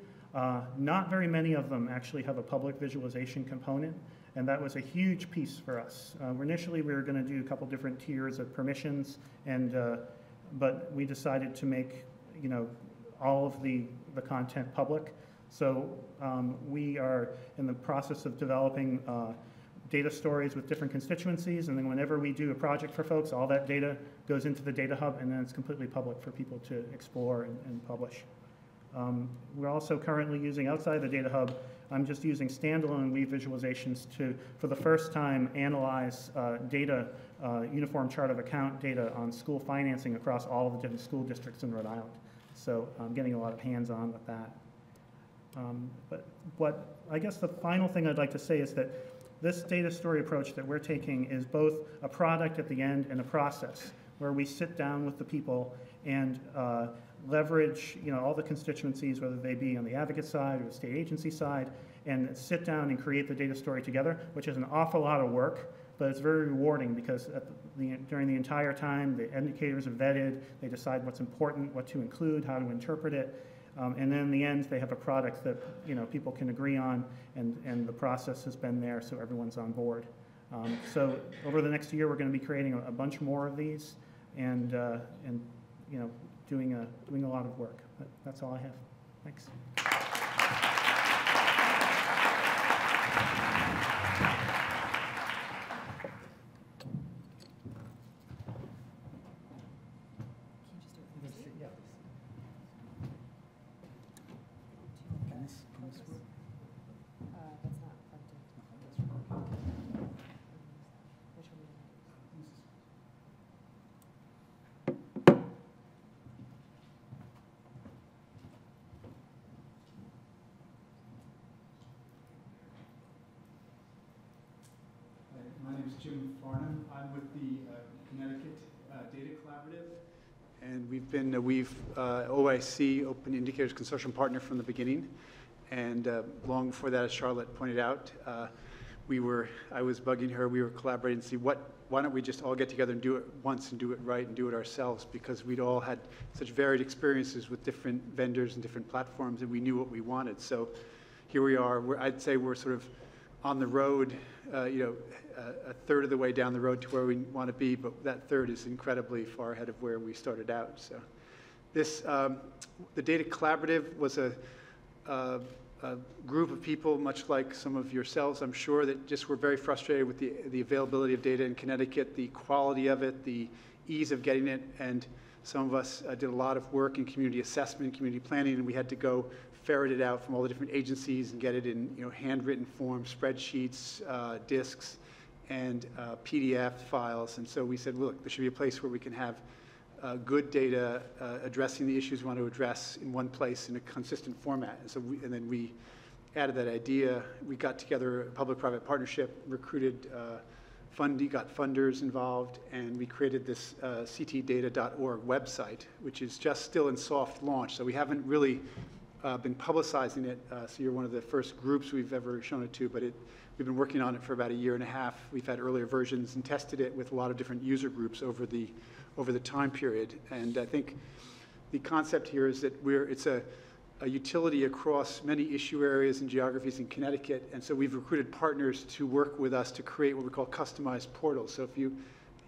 Not very many of them actually have a public visualization component, and that was a huge piece for us. Initially, we were going to do a couple different tiers of permissions, and but we decided to make all of the content public. So we are in the process of developing data stories with different constituencies, and then whenever we do a project for folks, all that data goes into the Data Hub, and then it's completely public for people to explore and publish. We're also currently using, outside the Data Hub, I'm just using standalone Weave visualizations to, for the first time, analyze data, uniform chart of account data on school financing across all of the different school districts in Rhode Island. So I'm getting a lot of hands-on with that. But what I guess the final thing I'd like to say is that this data story approach that we're taking is both a product at the end and a process, where we sit down with the people and leverage all the constituencies, whether they be on the advocate side or the state agency side, and sit down and create the data story together, which is an awful lot of work, but it's very rewarding because at during the entire time, the indicators are vetted, they decide what's important, what to include, how to interpret it, and then in the end, they have a product that people can agree on, and the process has been there, so everyone's on board. So over the next year, we're going to be creating a bunch more of these, and doing a lot of work. But that's all I have. Thanks. Jim Farnham. I'm with the Connecticut Data Collaborative, and we've been a WEAVE OIC, Open Indicators Consortium partner from the beginning, and long before that, as Charlotte pointed out, I was bugging her, we were collaborating to see why don't we just all get together and do it once and do it right and do it ourselves, because we'd all had such varied experiences with different vendors and different platforms, and we knew what we wanted. So here we are, I'd say we're sort of on the road, a third of the way down the road to where we want to be, but that third is incredibly far ahead of where we started out. So this, the Data Collaborative was a group of people, much like some of yourselves, I'm sure, that just were very frustrated with the availability of data in Connecticut, the quality of it, the ease of getting it, and some of us did a lot of work in community assessment, community planning, and we had to go ferret it out from all the different agencies and get it in handwritten form, spreadsheets, disks, and PDF files. And so we said, well, look, there should be a place where we can have good data addressing the issues we want to address in one place in a consistent format. And so then we added that idea. We got together a public-private partnership, recruited got funders involved, and we created this ctdata.org website, which is just still in soft launch. So we haven't really been publicizing it, so you're one of the first groups we've ever shown it to, but we've been working on it for about a year and a half. We've had earlier versions and tested it with a lot of different user groups over the time period. And I think the concept here is that it's a utility across many issue areas and geographies in Connecticut, and so we've recruited partners to work with us to create what we call customized portals. So if you,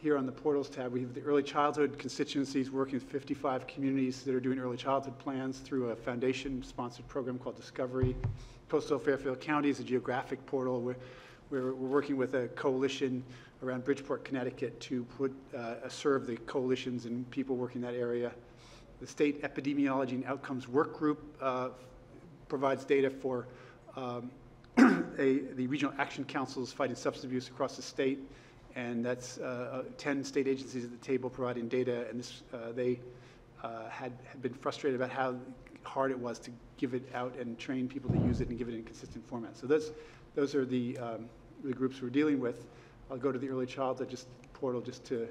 here on the portals tab, we have the early childhood constituencies working with 55 communities that are doing early childhood plans through a foundation-sponsored program called Discovery. Coastal Fairfield County is a geographic portal where we're working with a coalition around Bridgeport, Connecticut to serve the coalitions and people working in that area. The State Epidemiology and Outcomes Work Group provides data for the Regional Action Councils fighting substance abuse across the state, and that's 10 state agencies at the table providing data, and this, they had been frustrated about how hard it was to give it out and train people to use it and give it in a consistent format. So those are the groups we're dealing with. I'll go to the early childhood portal just to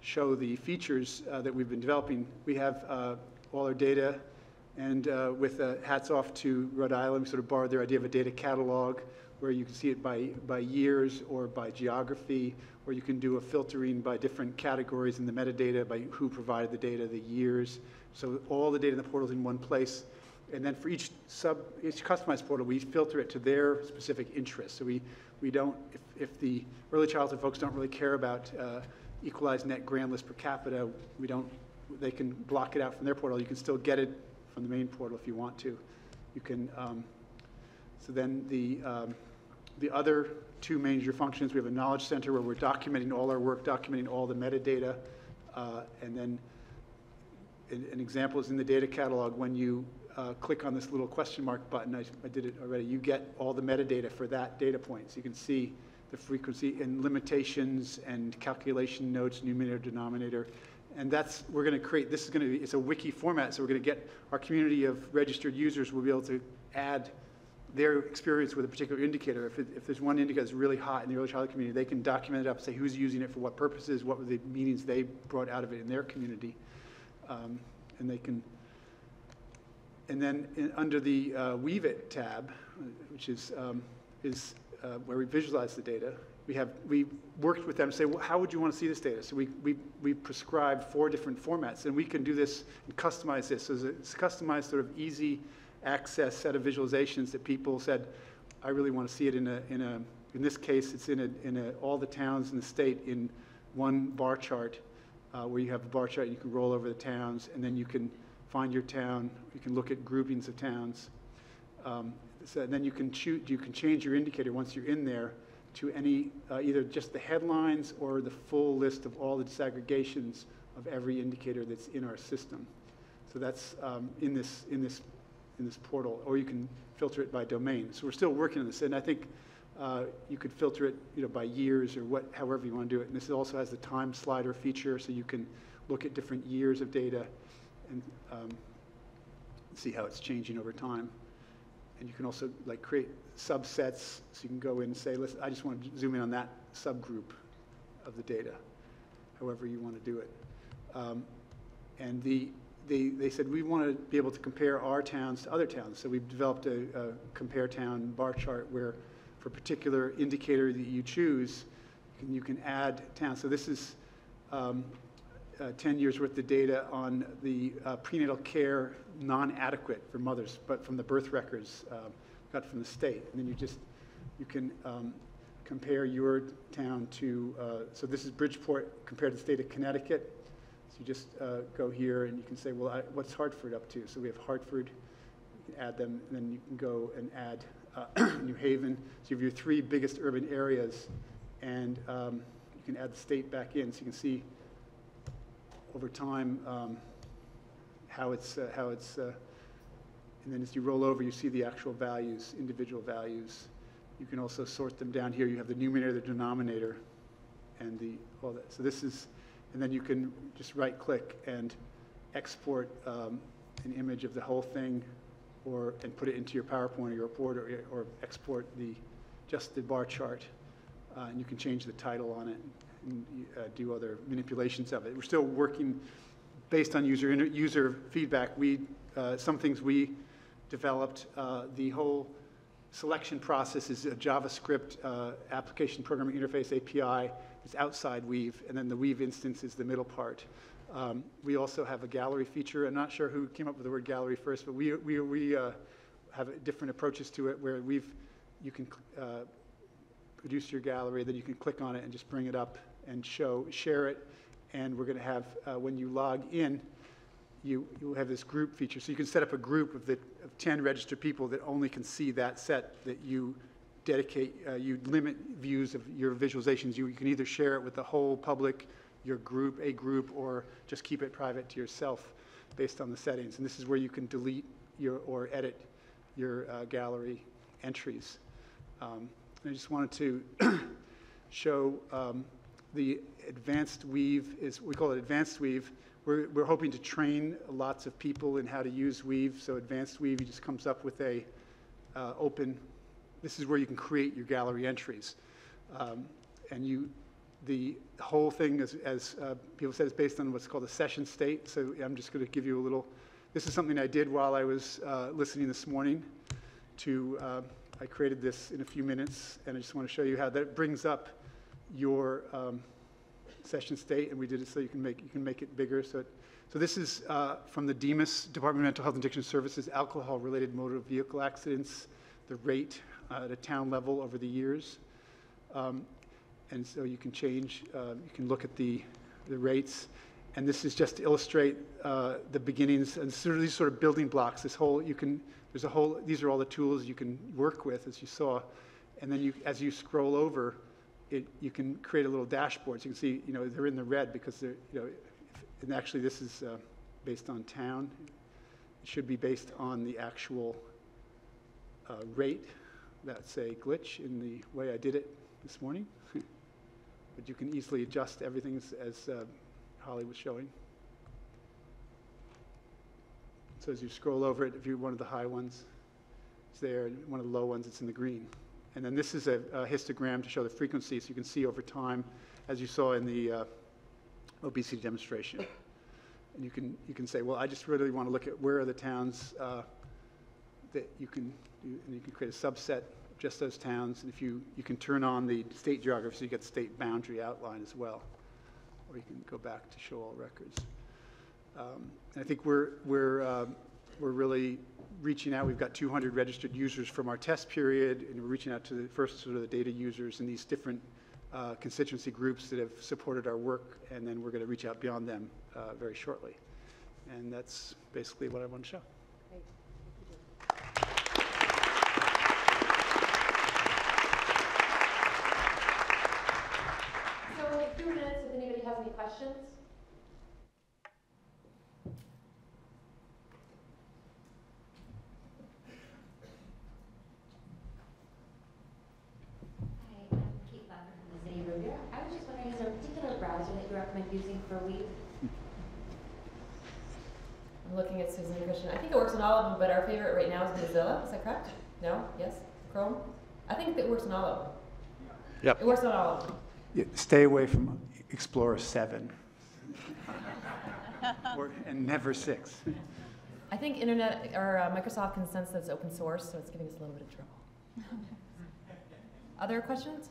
show the features that we've been developing. We have all our data, and with hats off to Rhode Island, we sort of borrowed their idea of a data catalog where you can see it by years or by geography, or you can do a filtering by different categories in the metadata, by who provided the data, the years. So all the data in the portal is in one place. And then for each customized portal, we filter it to their specific interests. So we don't, if the early childhood folks don't really care about equalized net grand list per capita, they can block it out from their portal. You can still get it from the main portal if you want to. You can, so then the other two major functions, we have a knowledge center where we're documenting all our work, documenting all the metadata, and then an example is in the data catalog. When you click on this little question mark button, I did it already, you get all the metadata for that data point. So you can see the frequency and limitations and calculation notes, numerator, denominator. And that's, we're gonna create, this is gonna be, it's a wiki format, so we're gonna get our community of registered users will be able to add their experience with a particular indicator. If there's one indicator that's really hot in the early childhood community, they can document it up, say who's using it for what purposes, what were the meanings they brought out of it in their community. And they can, and then under the Weave It tab, which is where we visualize the data, we worked with them to say, well, how would you want to see this data? So we prescribed 4 different formats, and we can do this and customize this. So it's a customized sort of easy access set of visualizations that people said, I really want to see it in this case, it's in all the towns in the state in one bar chart, where you have a bar chart, you can roll over the towns, and then you can find your town, you can look at groupings of towns. So then you can choose, you can change your indicator once you're in there to any, either just the headlines or the full list of all the disaggregations of every indicator that's in our system. So that's in this portal, or you can filter it by domain. So we're still working on this, and I think you could filter it, by years or what, however you want to do it. And this also has the time slider feature, so you can look at different years of data and see how it's changing over time. And you can also create subsets, so you can go in and say, listen, I just want to zoom in on that subgroup of the data, however you want to do it. And they said, we want to be able to compare our towns to other towns. So we've developed a compare town bar chart where for a particular indicator that you choose, you can add towns. So this is 10 years worth of data on the prenatal care non-adequate for mothers, but from the birth records got from the state. And then you just, you can compare your town to, so this is Bridgeport compared to the state of Connecticut. So you just go here and you can say, well, what's Hartford up to? So we have Hartford, you can add them, and then you can go and add New Haven. So you have your three biggest urban areas, and you can add the state back in, so you can see over time how it's and then as you roll over, you see the actual values, individual values. You can also sort them down here. You have the numerator, the denominator, and the all that. So this is, and then you can just right-click and export an image of the whole thing, or and put it into your PowerPoint or your report, or export just the bar chart, and you can change the title on it and do other manipulations of it. We're still working based on user feedback. We some things we developed. The whole selection process is a JavaScript application programming interface API. It's outside Weave, and then the Weave instance is the middle part. We also have a gallery feature. I'm not sure who came up with the word gallery first, but we have different approaches to it, where you can produce your gallery, then you can click on it and just bring it up and share it. And we're going to have, when you log in, you'll have this group feature. So you can set up a group of 10 registered people that only can see that set that you dedicate. You limit views of your visualizations. You can either share it with the whole public, your group, a group, or just keep it private to yourself based on the settings. And this is where you can delete or edit your gallery entries. I just wanted to show the advanced Weave. We call it advanced Weave. We're hoping to train lots of people in how to use Weave. So advanced Weave just comes up with a open. This is where you can create your gallery entries, and the whole thing is, as people said, is based on what's called a session state. So I'm just going to give you a little. This is something I did while I was listening this morning to. I created this in a few minutes, and I just want to show you how that brings up your session state. And we did it so you can make it bigger. So this is from the DEMAS, Department of Mental Health and Addiction Services, alcohol-related motor vehicle accidents, the rate at a town level over the years, and so you can change. You can look at the rates, and this is just to illustrate the beginnings and these sort of building blocks. There's a whole, these are all the tools you can work with, as you saw. And then as you scroll over, you can create a little dashboard. So you can see, they're in the red because they're, and actually this is based on town. It should be based on the actual rate. That's a glitch in the way I did it this morning. But you can easily adjust everything as Holly was showing. So as you scroll over it, if you're one of the high ones, it's there, and one of the low ones, it's in the green. And then this is a histogram to show the frequency, so you can see over time, as you saw in the obesity demonstration. And you can say, well, I just really want to look at where are the towns that you can do, and you can create a subset of just those towns. And if you can turn on the state geography, so you get the state boundary outline as well, or you can go back to show all records. And I think we're really reaching out. We've got 200 registered users from our test period, and we're reaching out to the first sort of the data users and these different constituency groups that have supported our work, and then we're going to reach out beyond them very shortly. And that's basically what I want to show. Great. have any questions? Using for WEAVE? I'm looking at Susan and Christian. I think it works on all of them, but our favorite right now is Mozilla. Is that correct? No? Yes? Chrome? I think it works on all of them. Yep. It works on all of them. Yeah, stay away from Explorer 7. And never 6. I think Internet or Microsoft can sense that it's open source, so it's giving us a little bit of trouble. Other questions?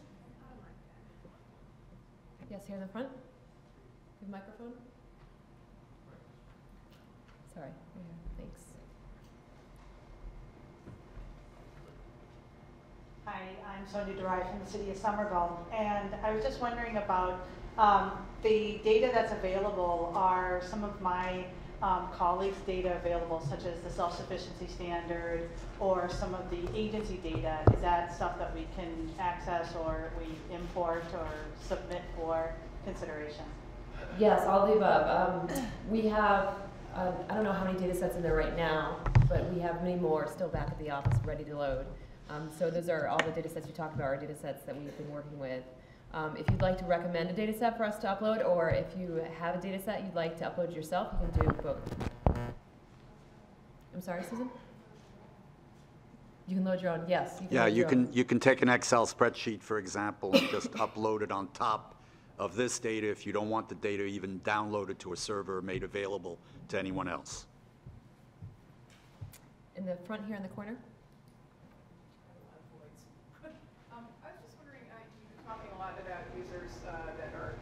Yes, here in the front. The microphone? Sorry. Yeah, thanks. Hi, I'm Sonia Durai from the City of Somerville, and I was just wondering about the data that's available. Are some of my colleagues' data available, such as the self-sufficiency standard or some of the agency data? Is that stuff that we can access or we import or submit for consideration? Yes, all of the above. We have, I don't know how many data sets in there right now, but we have many more still back at the office ready to load. So those are all the data sets you talked about, are data sets that we've been working with. If you'd like to recommend a data set for us to upload, or if you have a data set you'd like to upload yourself, you can do both. I'm sorry, Susan? You can load your own, yes. You can you can take an Excel spreadsheet, for example, and just upload it on top of this data if you don't want the data even downloaded to a server or made available to anyone else. In the front here in the corner. I was just wondering, you've been talking a lot about users that are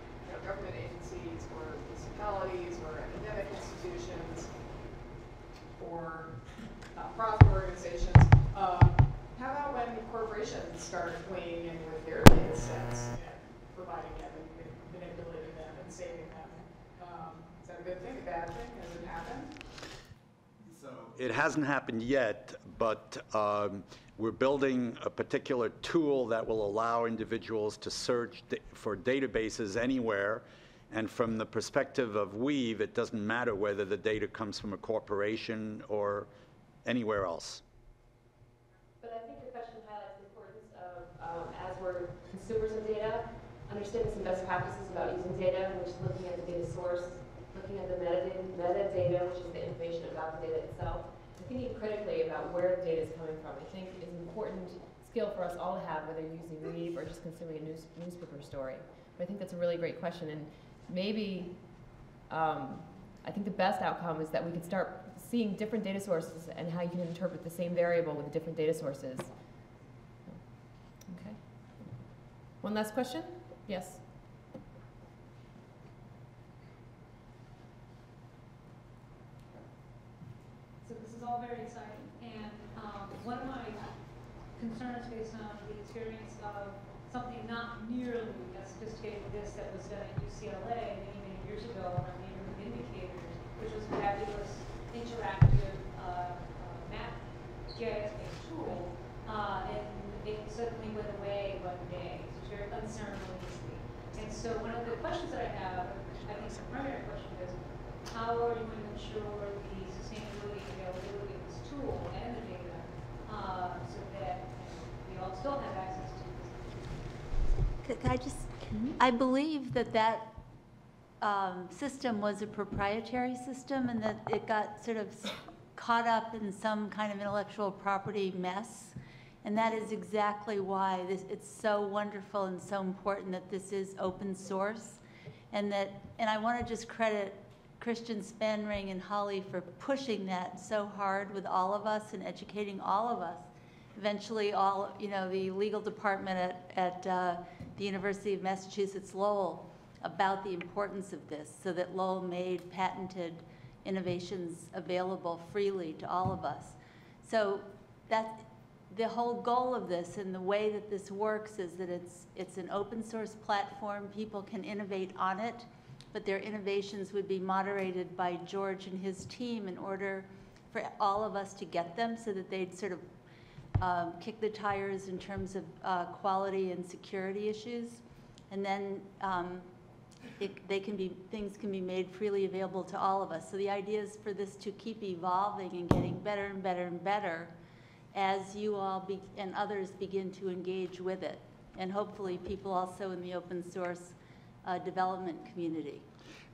government agencies or municipalities or academic institutions or nonprofit organizations. How about when corporations start weighing in with their data sets and providing them? Saving them. Is that a good thing, a bad thing? Has it happened? So it hasn't happened yet, but we're building a particular tool that will allow individuals to search for databases anywhere. And from the perspective of WEAVE, it doesn't matter whether the data comes from a corporation or anywhere else. But I think your question highlights the importance of, as we're consumers of data, understanding some best practices about using data, which is looking at the data source, looking at the metadata, which is the information about the data itself, and thinking critically about where the data is coming from. I think is an important skill for us all to have, whether you're using WEAVE or just consuming a newspaper story. But I think that's a really great question, and maybe I think the best outcome is that we can start seeing different data sources and how you can interpret the same variable with different data sources. Okay. One last question? Yes. So this is all very exciting, and one of my concerns based on the experience of something not nearly as sophisticated as this that was done at UCLA many, many years ago around the indicators, which was a fabulous interactive map GIS-based tool, and it suddenly went away one day. It was very unceremonious. And so one of the questions that I have, I think the primary question is, how are you going to ensure the sustainability and availability of this tool and the data so that we all still have access to this? Can I just, I believe that that system was a proprietary system and that it got sort of caught up in some kind of intellectual property mess. And that is exactly why this, it's so wonderful and so important that this is open source. And that, and I want to just credit Christian Spanring and Holly for pushing that so hard with all of us and educating all of us. Eventually all, you know, the legal department at the University of Massachusetts Lowell about the importance of this so that Lowell made patented innovations available freely to all of us. So that's, the whole goal of this and the way that this works is that it's an open source platform. People can innovate on it, but their innovations would be moderated by George and his team in order for all of us to get them so that they'd sort of kick the tires in terms of quality and security issues. And then things can be made freely available to all of us. So the idea is for this to keep evolving and getting better and better and better as you all and others begin to engage with it, and hopefully people also in the open source development community.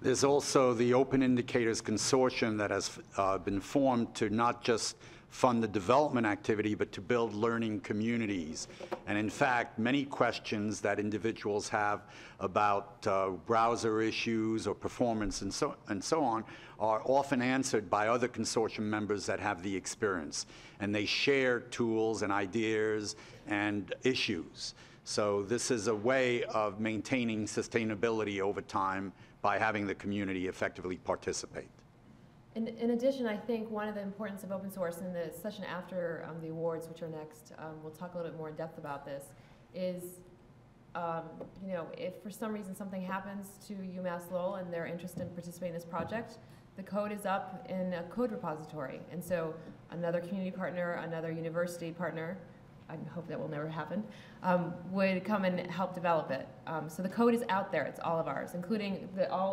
There's also the Open Indicators Consortium that has been formed to not just fund the development activity, but to build learning communities. And in fact, many questions that individuals have about browser issues or performance and so on are often answered by other consortium members that have the experience. And they share tools and ideas and issues. So this is a way of maintaining sustainability over time by having the community effectively participate. In addition, I think one of the importance of open source in the session after the awards, which are next, we'll talk a little bit more in depth about this, is you know, if for some reason something happens to UMass Lowell and their interest in participating in this project, the code is up in a code repository. And so another community partner, another university partner, I hope that will never happen, would come and help develop it. So the code is out there; it's all of ours, including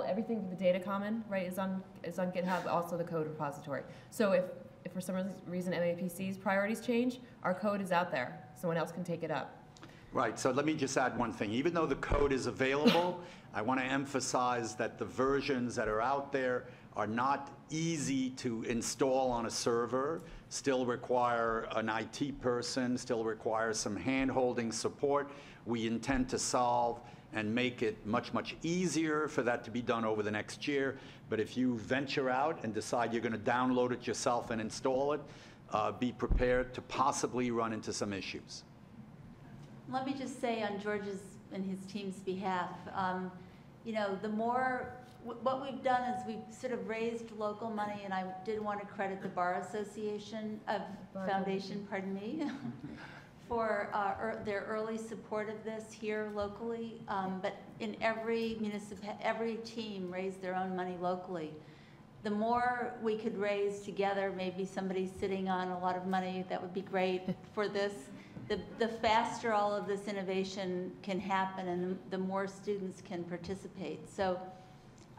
everything. The data common, right, is on GitHub, also the code repository. So if for some reason MAPC's priorities change, our code is out there. Someone else can take it up. Right. So let me just add one thing. Even though the code is available, I want to emphasize that the versions that are out there are not easy to install on a server, still require an IT person, still require some hand-holding support. We intend to solve and make it much, much easier for that to be done over the next year. But if you venture out and decide you're going to download it yourself and install it, be prepared to possibly run into some issues. Let me just say on George's and his team's behalf, you know, the more what we've done is we've sort of raised local money, and I did want to credit the Bar Association of Foundation, pardon me, for their early support of this here locally. But in every team raised their own money locally. The more we could raise together, maybe somebody's sitting on a lot of money that would be great for this. The faster all of this innovation can happen, and the more students can participate. So.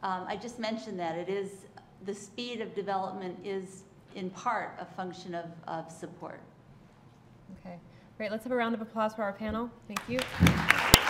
I just mentioned that it is the speed of development is in part a function of support. Okay, great. Let's have a round of applause for our panel. Thank you.